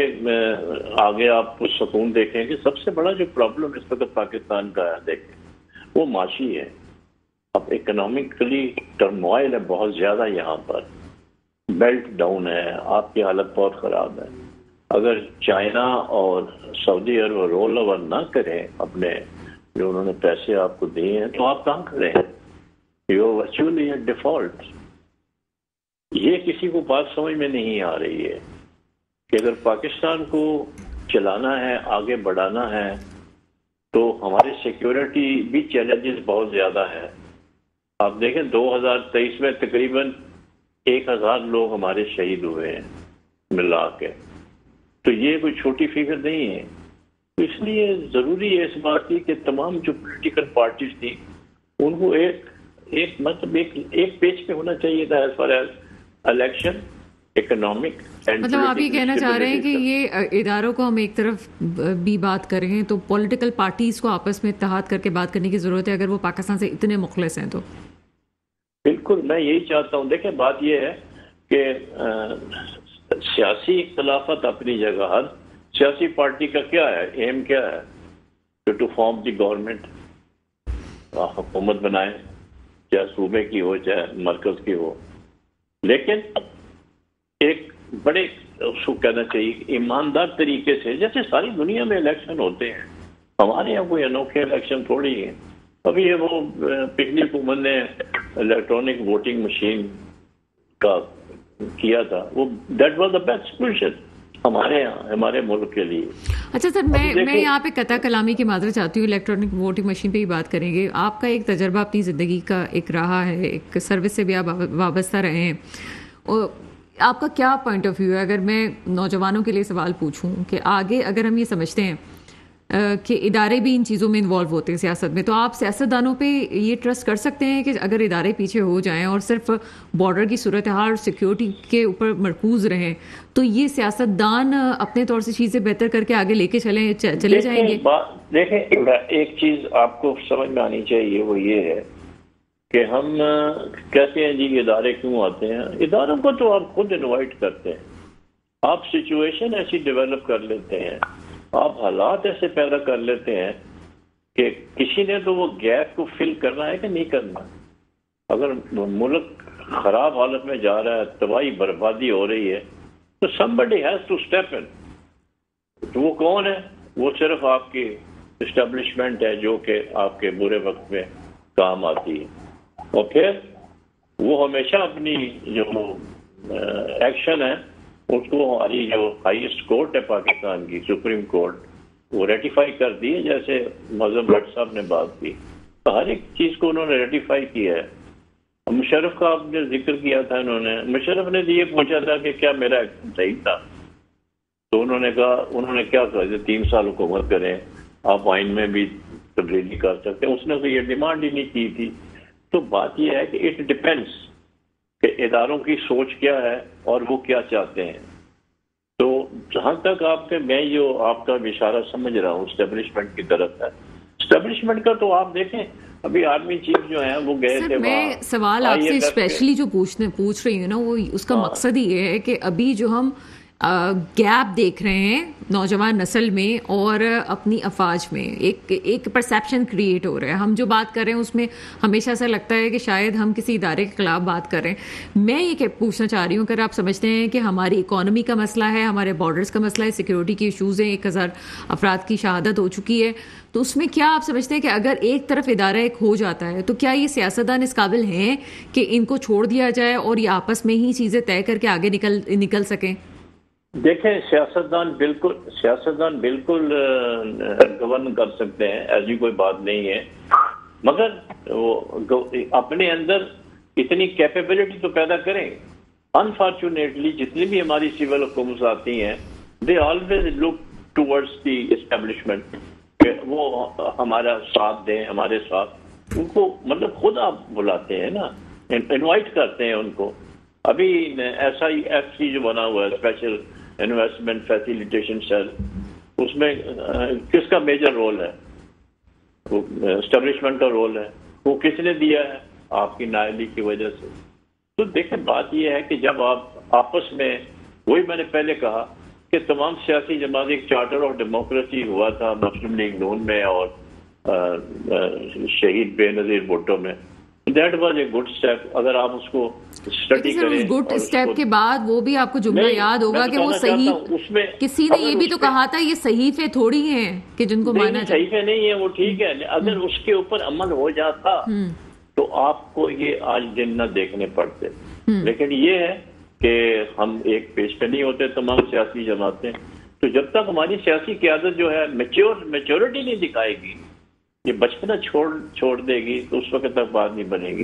आगे आप कुछ सुकून देखें कि सबसे बड़ा जो प्रॉब्लम इस वक्त पाकिस्तान का है देखें वो माशी है। अब इकोनॉमिकली टर्मोइल है बहुत ज़्यादा यहाँ पर, बेल्ट डाउन है, आपकी हालत बहुत ख़राब है। अगर चाइना और सऊदी अरब रोल ओवर ना करें अपने जो उन्होंने पैसे आपको दिए हैं, तो आप काम करें, यो वर्चुअली डिफॉल्ट। ये किसी को बात समझ में नहीं आ रही है कि अगर पाकिस्तान को चलाना है, आगे बढ़ाना है, तो हमारे सिक्योरिटी भी चैलेंजेस बहुत ज़्यादा है। आप देखें 2023 में तकरीबन 1000 लोग हमारे शहीद हुए हैं मिला के, तो ये कोई छोटी फिगर नहीं है। इसलिए ज़रूरी है इस बात की कि तमाम जो पोलिटिकल पार्टीज थी उनको एक पेज पे होना चाहिए था as far as election, economic. मतलब आप ये कहना चाह रहे हैं कि ये इदारों को हम एक तरफ भी बात कर रहे हैं तो पॉलिटिकल पार्टीज को आपस में इत्तेहाद करके बात करने की ज़रूरत है अगर वो पाकिस्तान से इतने मुखलिस हैं तो। बिल्कुल, मैं यही चाहता हूँ। देखें बात यह है कि सियासी इख्तिलाफत अपनी जगह, हर सियासी पार्टी का क्या है एम, क्या है टू फॉर्म दी गवर्नमेंट, हुकूमत बनाए, चाहे सूबे की हो चाहे मरकज की हो, लेकिन एक बड़े उसको कहना चाहिए ईमानदार तरीके से, जैसे सारी दुनिया में इलेक्शन होते हैं। हमारे यहाँ कोई अनोखे इलेक्शन थोड़ी है। अभी वो पिछली हुकूमत ने इलेक्ट्रॉनिक वोटिंग मशीन का किया था, वो that was the best solution हमारे यहाँ, हमारे मुल्क के लिए। अच्छा सर, मैं यहाँ पे कता कलामी की माजरा चाहती हूँ, इलेक्ट्रॉनिक वोटिंग मशीन पे ही बात करेंगे। आपका एक तजर्बा अपनी ज़िंदगी का एक रहा है, एक सर्विस से भी आप वाबस्ता रहे हैं, और आपका क्या पॉइंट ऑफ व्यू है अगर मैं नौजवानों के लिए सवाल पूछूँ कि आगे अगर हम ये समझते हैं कि इदारे भी इन चीज़ों में इन्वॉल्व होते हैं सियासत में, तो आप सियासतदानों पे ये ट्रस्ट कर सकते हैं कि अगर इदारे पीछे हो जाएं और सिर्फ बॉर्डर की सूरत हाल और सिक्योरिटी के ऊपर मरकूज़ रहें, तो ये सियासतदान अपने तौर से चीज़ें बेहतर करके आगे लेके चले जाएंगे? देखें, एक चीज़ आपको समझ में आनी चाहिए, वो ये है कि हम कहते हैं जी इदारे क्यों आते हैं। इदारों को तो आप खुद इन्वाइट करते हैं, आप सिचुएशन ऐसी डेवलप कर लेते हैं, आप हालात ऐसे पैदा कर लेते हैं कि किसी ने तो वो गैप को फिल करना है कि नहीं करना। अगर मुल्क खराब हालत में जा रहा है, तबाही बर्बादी हो रही है, तो somebody has to step in। तो वो कौन है? वो सिर्फ आपकी इस्टेब्लिशमेंट है जो कि आपके बुरे वक्त में काम आती है, और फिर वो हमेशा अपनी जो एक्शन है उसको हमारी जो हाईएस्ट कोर्ट है पाकिस्तान की, सुप्रीम कोर्ट, वो रेटिफाई कर दी है। जैसे मौज़म भट्ट साहब ने बात की, हर एक चीज़ को उन्होंने रेटिफाई किया है। मुशर्रफ का आपने जिक्र किया था, उन्होंने मुशर्रफ ने ये पूछा था कि क्या मेरा एक्शन सही था, तो उन्होंने कहा, उन्होंने क्या कहा 3 साल हुकूमत करें, आप आइन में भी तब्दीली कर सकते हैं। उसने तो ये डिमांड ही नहीं की थी। तो बात यह है कि इट डिपेंड्स कि इदारों की सोच क्या है और वो क्या चाहते हैं। तो जहाँ तक आपके, मैं जो आपका इशारा समझ रहा हूँ इस्टेब्लिशमेंट की तरफ है, इस्टेब्लिशमेंट का तो आप देखें अभी आर्मी चीफ जो हैं वो गए थे। मैं सवाल आपसे स्पेशली जो पूछ रही हूँ ना, वो उसका मकसद ही है कि अभी जो हम गैप देख रहे हैं नौजवान नस्ल में और अपनी अफवाज में, एक परसेप्शन क्रिएट हो रहा है। हम जो बात कर रहे हैं उसमें हमेशा ऐसा लगता है कि शायद हम किसी इदारे के खिलाफ बात कर रहे हैं। मैं ये पूछना चाह रही हूँ, अगर आप समझते हैं कि हमारी इकॉनमी का मसला है, हमारे बॉर्डर्स का मसला है, सिक्योरिटी के इशूज़ हैं, 1000 अफराद की शहादत हो चुकी है, तो उसमें क्या आप समझते हैं कि अगर एक तरफ इदारा एक हो जाता है तो क्या ये सियासतदान इस काबिल हैं कि इनको छोड़ दिया जाए और ये आपस में ही चीज़ें तय करके आगे निकल सकें? देखें, सियासतदान बिल्कुल गवर्न कर सकते हैं, ऐसी कोई बात नहीं है, मगर वो अपने अंदर इतनी कैपेबिलिटी तो पैदा करें। अनफॉर्चुनेटली जितनी भी हमारी सिविल हुकूमत आती हैं, they always look towards the establishment, वो हमारा साथ दें, हमारे साथ। उनको मतलब खुद आप बुलाते हैं ना, इनवाइट करते हैं उनको। अभी SIFC जो बना हुआ है, स्पेशल इन्वेस्टमेंट फैसिलिटेशन सेल, उसमें किसका मेजर रोल है? वो एस्टेब्लिशमेंट का रोल है। वो किसने दिया है? आपकी नाइली की वजह से। तो देखें बात यह है कि जब आप आपस में, वही मैंने पहले कहा कि तमाम सियासी जमात, एक चार्टर ऑफ डेमोक्रेसी हुआ था मुस्लिम लीग नून में और शहीद बेनज़ीर भुट्टो में, that was a good step. अगर आप उसको स्टडी करें, गुड स्टेप के बाद वो भी आपको जुमला याद होगा कि वो सही, उसमें किसी ने ये भी तो कहा था ये सहीफे थोड़ी हैं कि जिनको माना जाए, सहीफे नहीं है वो, ठीक है। अगर उसके ऊपर अमल हो जाता तो आपको ये आज दिन न देखने पड़ते, लेकिन ये है कि हम एक पेश पे नहीं होते तमाम सियासी जमातें। तो जब तक हमारी सियासी क़यादत जो है मेच्योरिटी नहीं दिखाएगी, ये बचपना छोड़ देगी, तो उस वक्त तक बात नहीं बनेगी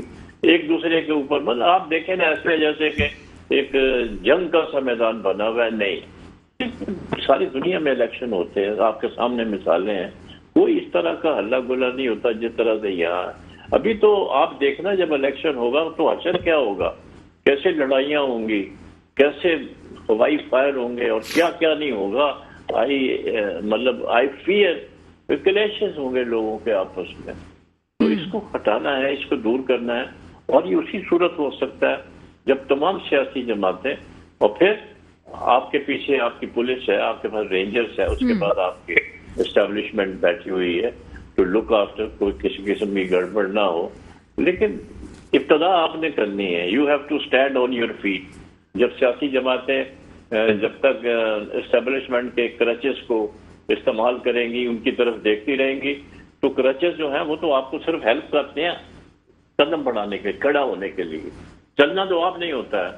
एक दूसरे के ऊपर। मतलब आप देखें ना ऐसे जैसे कि एक जंग का सा मैदान बना हुआ है, नहीं, सारी दुनिया में इलेक्शन होते हैं, आपके सामने मिसालें हैं। कोई इस तरह का हल्ला गुल्ला नहीं होता जिस तरह से यहाँ। अभी तो आप देखना जब इलेक्शन होगा तो असर क्या होगा, कैसे लड़ाइयाँ होंगी, कैसे हवाई फायर होंगे और क्या क्या नहीं होगा। आई फियर क्लेशेस होंगे लोगों के आपस में। तो इसको हटाना है, इसको दूर करना है, और ये उसी सूरत हो सकता है जब तमाम सियासी जमातें, और फिर आपके पीछे आपकी पुलिस है, आपके पास रेंजर्स है, उसके बाद आपके एस्टेब्लिशमेंट बैठी हुई है टू लुक आफ्टर कोई किसी किस्म की गड़बड़ ना हो। लेकिन इब्तदा आपने करनी है, you have to stand on your feet. जब सियासी जमातें जब तक एस्टेब्लिशमेंट के क्रचेस को इस्तेमाल करेंगी, उनकी तरफ देखती रहेंगी, तो क्रचेस जो हैं वो तो आपको सिर्फ हेल्प करते हैं कदम बढ़ाने के, खड़ा होने के लिए, चलना तो आप नहीं होता है।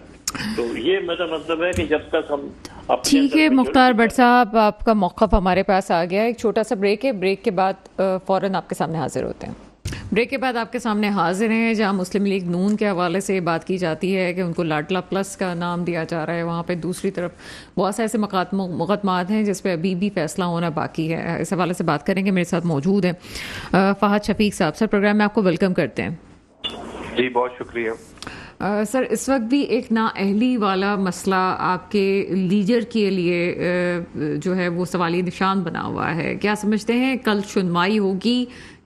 तो ये मेरा मतलब है कि जब तक हम ठीक है। मुख्तार भट्ट साहब, आपका मौक़िफ़ हमारे पास आ गया है, एक छोटा सा ब्रेक है, ब्रेक के बाद फ़ौरन आपके सामने हाजिर होते हैं। ब्रेक के बाद आपके सामने हाजिर हैं, जहाँ मुस्लिम लीग नून के हवाले से बात की जाती है कि उनको लाडला प्लस का नाम दिया जा रहा है, वहाँ पे दूसरी तरफ बहुत से ऐसे मुकदमात हैं जिस पे अभी भी फैसला होना बाकी है। इस हवाले से बात करेंगे, मेरे साथ मौजूद हैं फहद शफीक साहब। सर, प्रोग्राम में आपको वेलकम करते हैं। जी बहुत शुक्रिया। सर, इस वक्त भी एक नाअहली वाला मसला आपके लीडर के लिए जो है वो सवाली निशान बना हुआ है, क्या समझते हैं कल सुनवाई होगी,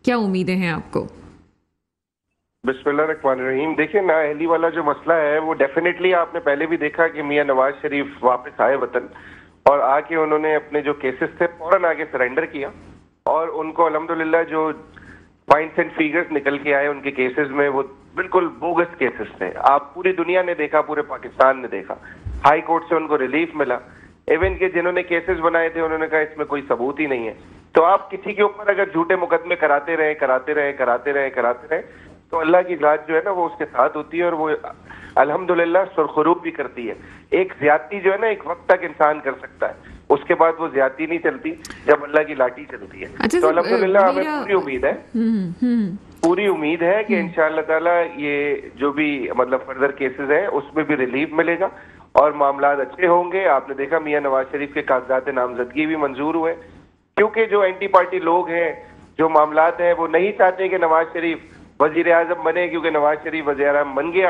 क्या उम्मीदें हैं आपको? बिस्मिल्लाह रहमान रहीम। देखिए, नाअहली वाला जो मसला है वो डेफिनेटली आपने पहले भी देखा कि मियां नवाज शरीफ वापस आए वतन, और आके उन्होंने अपने जो केसेस थे फौरन आके सरेंडर किया, और उनको अल्हम्दुलिल्लाह जो पॉइंट्स एंड फिगर्स निकल के आए उनके केसेस में, वो बिल्कुल बोगस केसेस थे। आप पूरी दुनिया ने देखा, पूरे पाकिस्तान ने देखा, हाई कोर्ट से उनको रिलीफ मिला, इवन के जिन्होंने केसेस बनाए थे उन्होंने कहा इसमें कोई सबूत ही नहीं है। तो आप किसी के ऊपर अगर झूठे मुकदमे कराते रहे तो अल्लाह की जात जो है ना वो उसके साथ होती है, और वो अल्हम्दुलिल्लाह सुरखरूब भी करती है। एक ज्यादती जो है ना एक वक्त तक इंसान कर सकता है, उसके बाद वो ज्यादती नहीं चलती, जब अल्लाह की लाठी चलती है। अच्छा, तो अल्हम्दुलिल्लाह हमें पूरी उम्मीद है कि इंशाअल्लाह ताला ये जो भी मतलब फर्दर केसेस है उसमें भी रिलीफ मिलेगा और मामला अच्छे होंगे। आपने देखा मियां नवाज शरीफ के कागजात नामजदगी भी मंजूर हुए, क्योंकि जो एंटी पार्टी लोग हैं, जो मामलात हैं, वो नहीं चाहते कि नवाज शरीफ वजीर आजम बने, क्योंकि नवाज शरीफ वजीर आजम बन गया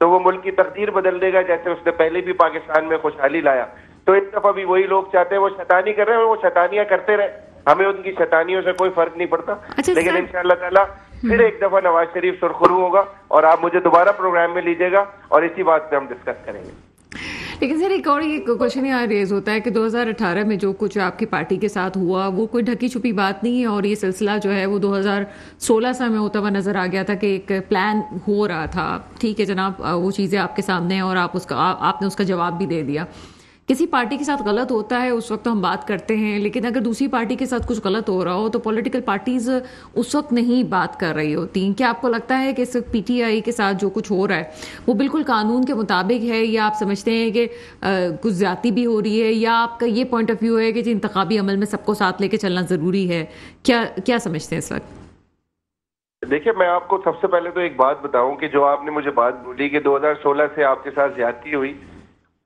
तो वो मुल्क की तकदीर बदल देगा, जैसे उसने पहले भी पाकिस्तान में खुशहाली लाया। तो इस दफा भी वही लोग चाहते हैं, वो शैतानी कर रहे हैं, वो शैतानियां करते रहे, हमें उनकी शैतानियों से कोई फर्क नहीं पड़ता। अच्छा, लेकिन इंशाअल्लाह ताला फिर एक दफा नवाज शरीफ सुरखरू होगा, और आप मुझे दोबारा प्रोग्राम में लीजिएगा और इसी बात पे हम डिस्कस करेंगे। लेकिन सर, एक और ये क्वेश्चन यहाँ रेज होता है कि 2018 में जो कुछ आपकी पार्टी के साथ हुआ वो कोई ढकी छुपी बात नहीं है, और ये सिलसिला जो है वो 2016 में होता हुआ नज़र आ गया था कि एक प्लान हो रहा था। ठीक है जनाब, वो चीज़ें आपके सामने हैं और आप उसका आपने उसका जवाब भी दे दिया। किसी पार्टी के साथ गलत होता है उस वक्त तो हम बात करते हैं, लेकिन अगर दूसरी पार्टी के साथ कुछ गलत हो रहा हो तो पॉलिटिकल पार्टीज़ उस वक्त नहीं बात कर रही होती। क्या आपको लगता है कि इस वक्त PTI के साथ जो कुछ हो रहा है वो बिल्कुल कानून के मुताबिक है, या आप समझते हैं कि कुछ ज़्यादती भी हो रही है, या आपका ये पॉइंट ऑफ व्यू है कि इंतखाबी अमल में सबको साथ लेके चलना ज़रूरी है? क्या समझते हैं इस वक्त? देखिए, मैं आपको सबसे पहले तो एक बात बताऊँ कि जो आपने मुझे बात बोली कि 2016 से आपके साथ ज़्यादती हुई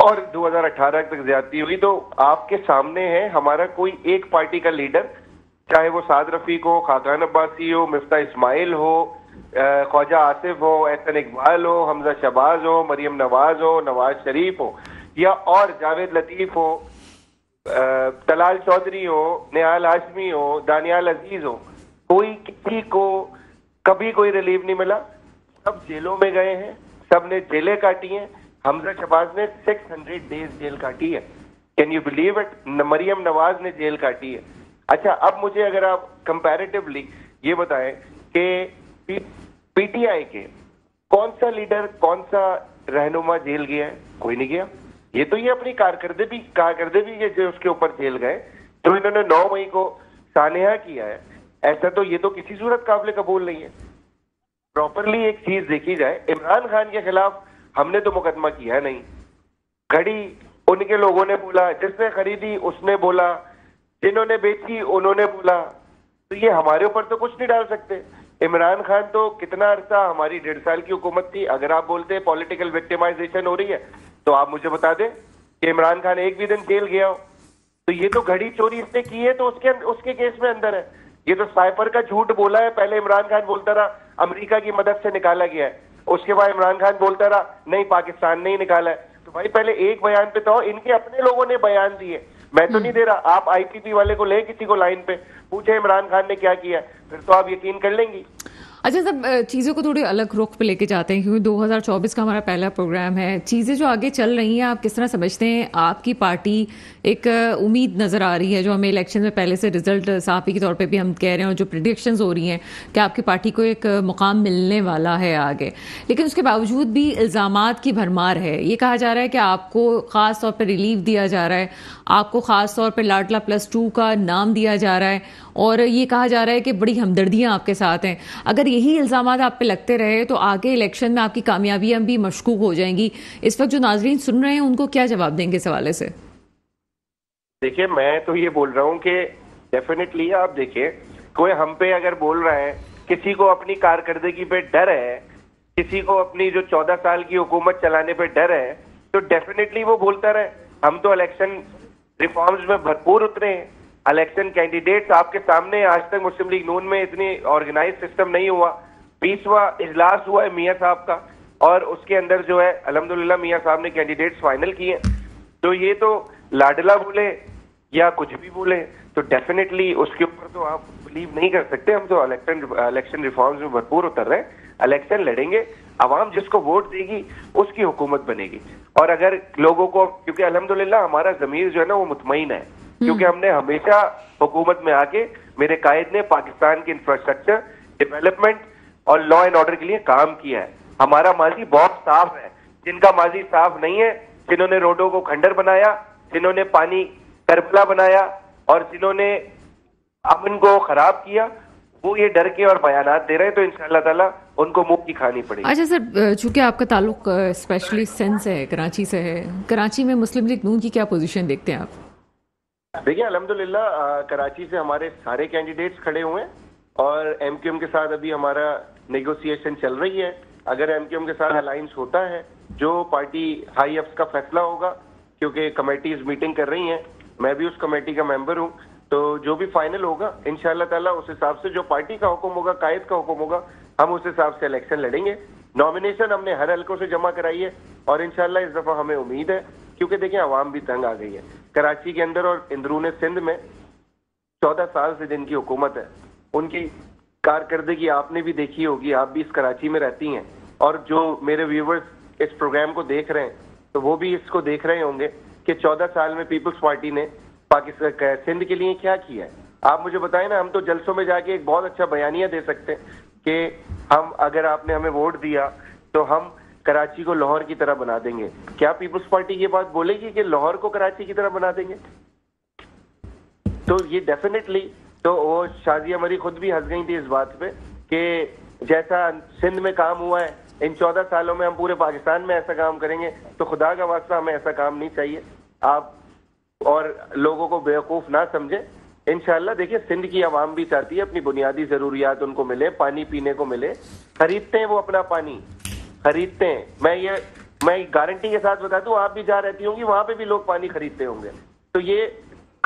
और 2018 तक ज्यादती हुई, तो आपके सामने है हमारा कोई एक पार्टी का लीडर, चाहे वो साद रफीक हो, खाकान अब्बासी हो, मिफ्ता इस्माइल हो, ख्वाजा आसिफ हो, एहसन इकबाल हो, हमजा शबाज हो, मरियम नवाज हो, नवाज शरीफ हो, या और जावेद लतीफ़ हो, तलाल चौधरी हो, निहाल हाशमी हो, दानियाल अजीज हो, कोई किसी को कभी कोई रिलीफ नहीं मिला। सब जेलों में गए हैं, सब ने जेलें काटी हैं। हमजा शबाज ने 600 डेज जेल काटी है, can you believe it. Maryam Nawaz ने जेल काटी है। अच्छा, अब मुझे अगर आप कंपैरेटिवली ये बताएं कि पीटीआई के कौन सा लीडर, कौन सा रहनुमा जेल गया है? कोई नहीं गया। ये तो ये अपनी कारकर्दगी ये जो उसके ऊपर जेल गए, तो इन्होंने 9 मई को सानेहा किया है, ऐसा तो ये तो किसी सूरत काबिल कबूल नहीं है। प्रॉपरली एक चीज देखी जाए, इमरान खान के खिलाफ हमने तो मुकदमा किया नहीं, घड़ी उनके लोगों ने बोला, जिसने खरीदी उसने बोला, जिन्होंने बेची उन्होंने बोला, तो ये हमारे ऊपर तो कुछ नहीं डाल सकते। इमरान खान तो कितना अरसा, हमारी 1.5 साल की हुकूमत थी। अगर आप बोलते हैं पॉलिटिकल विक्टिमाइजेशन हो रही है, तो आप मुझे बता दें कि इमरान खान एक भी दिन जेल गया हो? तो ये तो घड़ी चोरी इसने की है तो उसके केस में अंदर है। ये तो साइपर का झूठ बोला है, पहले इमरान खान बोलता रहा अमेरिका की मदद से निकाला गया है, उसके बाद इमरान खान बोलता रहा नहीं पाकिस्तान ने ही निकाला है। तो भाई पहले एक बयान पे तो इनके अपने लोगों ने बयान दिए, मैं तो नहीं दे रहा। आप आईपीपी वाले को ले किसी को लाइन पे पूछे इमरान खान ने क्या किया, फिर तो आप यकीन कर लेंगी। अच्छा सब चीज़ों को थोड़ी अलग रुख पे लेके जाते हैं, क्योंकि 2024 का हमारा पहला प्रोग्राम है। चीज़ें जो आगे चल रही हैं, आप किस तरह समझते हैं? आपकी पार्टी एक उम्मीद नज़र आ रही है, जो हमें इलेक्शन में पहले से रिजल्ट साफ़ी के तौर पे भी हम कह रहे हैं और जो प्रेडिक्शंस हो रही हैं कि आपकी पार्टी को एक मुकाम मिलने वाला है आगे, लेकिन उसके बावजूद भी इल्ज़ामात की भरमार है। ये कहा जा रहा है कि आपको ख़ास तौर पर रिलीफ दिया जा रहा है, आपको ख़ास तौर पर लाडला +2 का नाम दिया जा रहा है, और ये कहा जा रहा है कि बड़ी हमदर्दियाँ आपके साथ हैं। अगर यही इल्ज़ामात आप पे लगते रहे तो आगे इलेक्शन में आपकी कामयाबियां भी मशकूक हो जाएंगी। इस वक्त जो नाजरीन सुन रहे हैं उनको क्या जवाब देंगे इस हवाले से? देखिए, मैं तो ये बोल रहा हूँ कि डेफिनेटली आप देखिए, कोई हम पे अगर बोल रहा है, किसी को अपनी कारकर्दगी पे डर है, किसी को अपनी जो 14 साल की हुकूमत चलाने पे डर है, तो डेफिनेटली वो बोलता रहे। हम तो इलेक्शन रिफॉर्म्स में भरपूर उतरे हैं। इलेक्शन कैंडिडेट्स आपके सामने, आज तक मुस्लिम लीग नून में इतनी ऑर्गेनाइज सिस्टम नहीं हुआ। 20वां इजलास हुआ है मियां साहब का, और उसके अंदर जो है अल्हम्दुलिल्लाह मियां साहब ने कैंडिडेट्स फाइनल किए। तो ये तो लाडला बोले या कुछ भी बोले, तो डेफिनेटली उसके ऊपर तो आप बिलीव नहीं कर सकते। हम तो इलेक्शन रिफॉर्म्स में भरपूर उतर रहे हैं, इलेक्शन लड़ेंगे, आवाम जिसको वोट देगी उसकी हुकूमत बनेगी। और अगर लोगों को, क्योंकि अल्हम्दुलिल्लाह हमारा ज़मीर जो है ना वो मुतमईन है, क्योंकि हमने हमेशा हुकूमत में आके मेरे कायद ने पाकिस्तान के इंफ्रास्ट्रक्चर डेवलपमेंट और लॉ एंड ऑर्डर के लिए काम किया है। हमारा माजी बहुत साफ है। जिनका माजी साफ नहीं है, जिन्होंने रोडों को खंडर बनाया, जिन्होंने पानी करबला बनाया और जिन्होंने अमन को खराब किया, वो ये डर के और बयानात दे रहे हैं, तो इंशाअल्लाह ताला उनको मुंह की खानी पड़ेगी। अच्छा सर, चूंकि आपका ताल्लुक स्पेशली सिंध से है, कराची से है, कराची में मुस्लिम लीग नून की क्या पोजीशन देखते हैं आप? देखिए, अल्हम्दुलिल्लाह कराची से हमारे सारे कैंडिडेट्स खड़े हुए हैं और एमक्यूएम के साथ अभी हमारा नेगोशिएशन चल रही है। अगर एमक्यूएम के साथ अलायंस होता है, जो पार्टी हाई अप्स का फैसला होगा, क्योंकि कमेटीज मीटिंग कर रही हैं, मैं भी उस कमेटी का मेंबर हूं, तो जो भी फाइनल होगा इंशाअल्लाह ताला उस हिसाब से, जो पार्टी का हुक्म होगा, कायद का हुक्म होगा, हम उस हिसाब से इलेक्शन लड़ेंगे। नॉमिनेशन हमने हर हल्कों से जमा कराई है और इंशाअल्लाह इस दफ़ा हमें उम्मीद है, क्योंकि देखिए आवाम भी तंग आ गई है। कराची के अंदर और अंदरून सिंध में 14 साल से जिनकी हुकूमत है, उनकी कारकर्दगी आपने भी देखी होगी, आप भी इस कराची में रहती हैं, और जो मेरे व्यूवर्स इस प्रोग्राम को देख रहे हैं तो वो भी इसको देख रहे होंगे कि 14 साल में पीपल्स पार्टी ने पाकिस्तान सिंध के लिए क्या किया है। आप मुझे बताएं ना, हम तो जलसों में जाके एक बहुत अच्छा बयानिया दे सकते हैं कि हम, अगर आपने हमें वोट दिया तो हम कराची को लाहौर की तरह बना देंगे। क्या पीपल्स पार्टी ये बात बोलेगी कि लाहौर को कराची की तरह बना देंगे? तो ये डेफिनेटली, तो वो शाजिया मरी खुद भी हंस गई थी इस बात पे कि जैसा सिंध में काम हुआ है, इन 14 सालों में हम पूरे पाकिस्तान में ऐसा काम करेंगे, तो खुदा का वास्ता हमें ऐसा काम नहीं चाहिए। आप और लोगों को बेवकूफ़ ना समझें। इंशाअल्लाह देखिए, सिंध की आवाम भी चाहती है अपनी बुनियादी ज़रूरियात उनको मिले, पानी पीने को मिले, खरीदते हैं वो अपना पानी, खरीदते हैं। मैं गारंटी के साथ बता दूं, आप भी जा रहती होंगी, वहाँ पे भी लोग पानी खरीदते होंगे। तो ये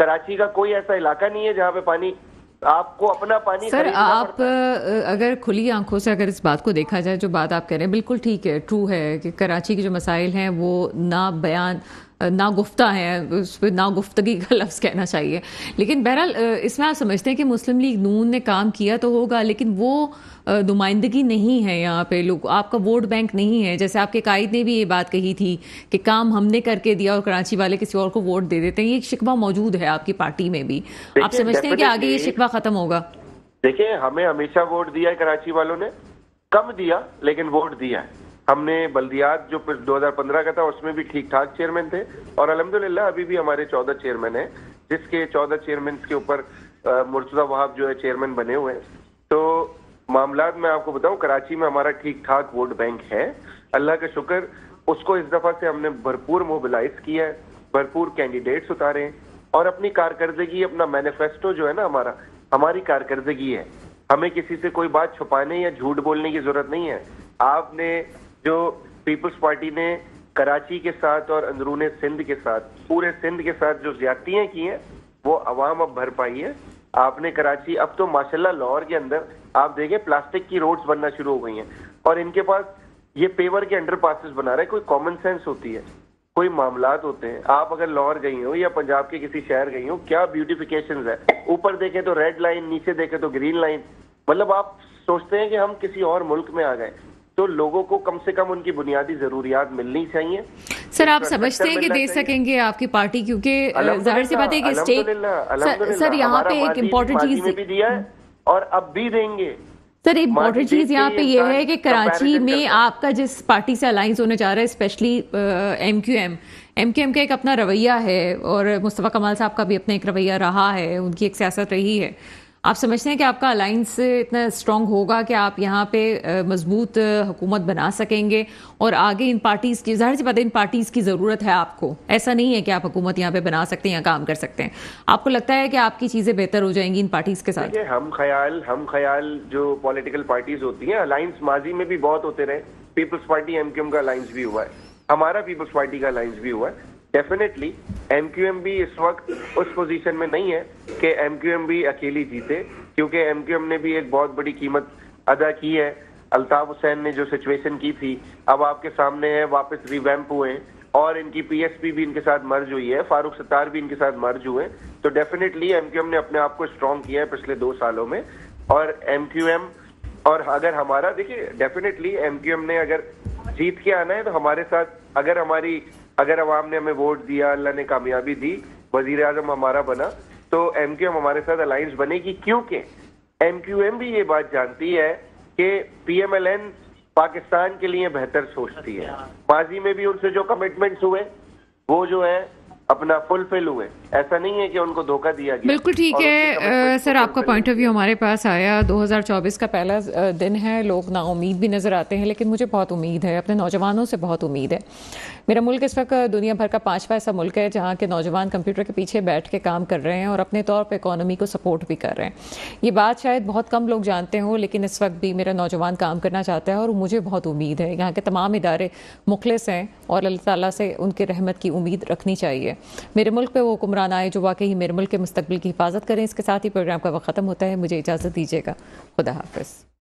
कराची का कोई ऐसा इलाका नहीं है जहाँ पे पानी, आपको अपना पानी सर आप अगर खुली आंखों से अगर इस बात को देखा जाए, जो बात आप कह रहे हैं बिल्कुल ठीक है, ट्रू है कि कराची के जो मसाइल हैं वो ना बयान ना गुफ्ता है, उस पर ना गुफ्तगी का लफ्ज़ कहना चाहिए। लेकिन बहरहाल इसमें आप समझते हैं कि मुस्लिम लीग नून ने काम किया तो होगा, लेकिन वो नुमाइंदगी नहीं है यहाँ पे, लोग आपका वोट बैंक नहीं है। जैसे आपके कायद ने भी ये बात कही थी कि काम हमने करके दिया और कराची वाले किसी और को वोट दे देते हैं। ये एक शिकवा मौजूद है आपकी पार्टी में भी, आप समझते हैं कि आगे ये शिकवा ख़त्म होगा? देखिए, हमें हमेशा वोट दिया है कराची वालों ने, कम दिया लेकिन वोट दिया। हमने बल्दियात जो 2015 का था उसमें भी ठीक ठाक चेयरमैन थे और अल्हम्दुलिल्लाह अभी भी हमारे 14 चेयरमैन हैं, जिसके 14 चेयरमैन के ऊपर मुर्तजा वहाब जो है चेयरमैन बने हुए हैं। तो मामला में आपको बताऊं, कराची में हमारा ठीक ठाक वोट बैंक है, अल्लाह का शुक्र। उसको इस दफ़ा से हमने भरपूर मोबिलाइज किया है, भरपूर कैंडिडेट्स उतारे और अपनी कारकर्दगी, अपना मैनिफेस्टो जो है ना हमारा, हमारी कारकर्दगी है। हमें किसी से कोई बात छुपाने या झूठ बोलने की ज़रूरत नहीं है। आपने जो पीपल्स पार्टी ने कराची के साथ और अंदरूने सिंध के साथ, पूरे सिंध के साथ जो ज्यादतियाँ की हैं वो अवाम अब भर पाई है। आपने कराची, अब तो माशाल्लाह लाहौर के अंदर आप देखें प्लास्टिक की रोड्स बनना शुरू हो गई हैं और इनके पास ये पेवर के अंडर पासिस बना रहे। कोई कॉमन सेंस होती है, कोई मामलात होते हैं। आप अगर लाहौर गई हो या पंजाब के किसी शहर गई हो, क्या ब्यूटिफिकेशन है। ऊपर देखें तो रेड लाइन, नीचे देखें तो ग्रीन लाइन। मतलब आप सोचते हैं कि हम किसी और मुल्क में आ गए। तो लोगों को कम से कम उनकी बुनियादी जरूरियात मिलनी चाहिए। सर आप समझते हैं कि दे सकेंगे आपकी पार्टी, क्योंकि जाहिर सी बात है कि स्टेट सर यहाँ पे एक इम्पोर्टेंट चीज भी दिया है और अब भी देंगे। सर एक इम्पोर्टेंट चीज़ यहाँ पे यह है कि कराची में आपका जिस पार्टी से अलाइंस होने जा रहा है, स्पेशली एम क्यू एम का एक अपना रवैया है और मुस्तफा कमाल साहब का भी अपना एक रवैया रहा है, उनकी एक सियासत रही है। आप समझते हैं कि आपका अलाइंस इतना स्ट्रांग होगा कि आप यहाँ पे मजबूत हुकूमत बना सकेंगे और आगे इन पार्टीज़ की, जाहिर सी बात है इन पार्टीज़ की ज़रूरत है आपको। ऐसा नहीं है कि आप हुकूमत यहाँ पे बना सकते हैं या काम कर सकते हैं। आपको लगता है कि आपकी चीज़ें बेहतर हो जाएंगी इन पार्टीज़ के साथ? हम ख्याल जो पॉलिटिकल पार्टीज़ होती हैं, अलाइंस माजी में भी बहुत होते रहे। Peoples Party M Q M का अलाइंस भी हुआ है, हमारा पीपल्स पार्टी का अलाइंस भी हुआ है। डेफिनेटली एमक्यूएम भी इस वक्त उस पोजीशन में नहीं है कि एमक्यूएम भी अकेली जीते, क्योंकि एमक्यूएम ने भी एक बहुत बड़ी कीमत अदा की है। अलताफ हुसैन ने जो सिचुएशन की थी अब आपके सामने है, वापस रिवैम्प हुए और इनकी पीएसपी भी इनके साथ मर्ज हुई है, फारूक सत्तार भी इनके साथ मर्ज हुए। तो डेफिनेटली एमक्यूएम ने अपने आप को स्ट्रॉन्ग किया है पिछले 2 सालों में। और एमक्यूएम और अगर हमारा देखिए, डेफिनेटली एमक्यूएम ने अगर जीत के आना है तो हमारे साथ, अगर अवाम ने हमें वोट दिया, अल्लाह ने कामयाबी दी, वजीर आजम हमारा बना, तो एम क्यू एम हमारे साथ अलायंस बनेगी। क्योंकि एम क्यू एम भी ये बात जानती है कि PMLN पाकिस्तान के लिए बेहतर सोचती है। माजी में भी उनसे जो कमिटमेंट्स हुए वो जो है अपना फुलफिल हुए, ऐसा नहीं है कि उनको धोखा दिया गया। बिल्कुल ठीक है सर, आपका पॉइंट ऑफ व्यू हमारे पास आया। 2024 का पहला दिन है, लोग नाउमीद भी नज़र आते हैं, लेकिन मुझे बहुत उम्मीद है, अपने नौजवानों से बहुत उम्मीद है। मेरा मुल्क इस वक्त दुनिया भर का 5वां ऐसा मुल्क है जहाँ के नौजवान कंप्यूटर के पीछे बैठ के काम कर रहे हैं और अपने तौर पर इकॉनमी को सपोर्ट भी कर रहे हैं। ये बात शायद बहुत कम लोग जानते हों, लेकिन इस वक्त भी मेरा नौजवान काम करना चाहता है और मुझे बहुत उम्मीद है। यहाँ के तमाम इदारे मुखलिस हैं और अल्लाह ताला से उनके रहमत की उम्मीद रखनी चाहिए। मेरे मुल्क पे वो हुक्मरान आए जो वाकई मेरे मुल्क के मुस्तकबिल की हिफाजत करें। इसके साथ ही प्रोग्राम का वक्त ख़त्म होता है, मुझे इजाज़त दीजिएगा। खुदा हाफिज़।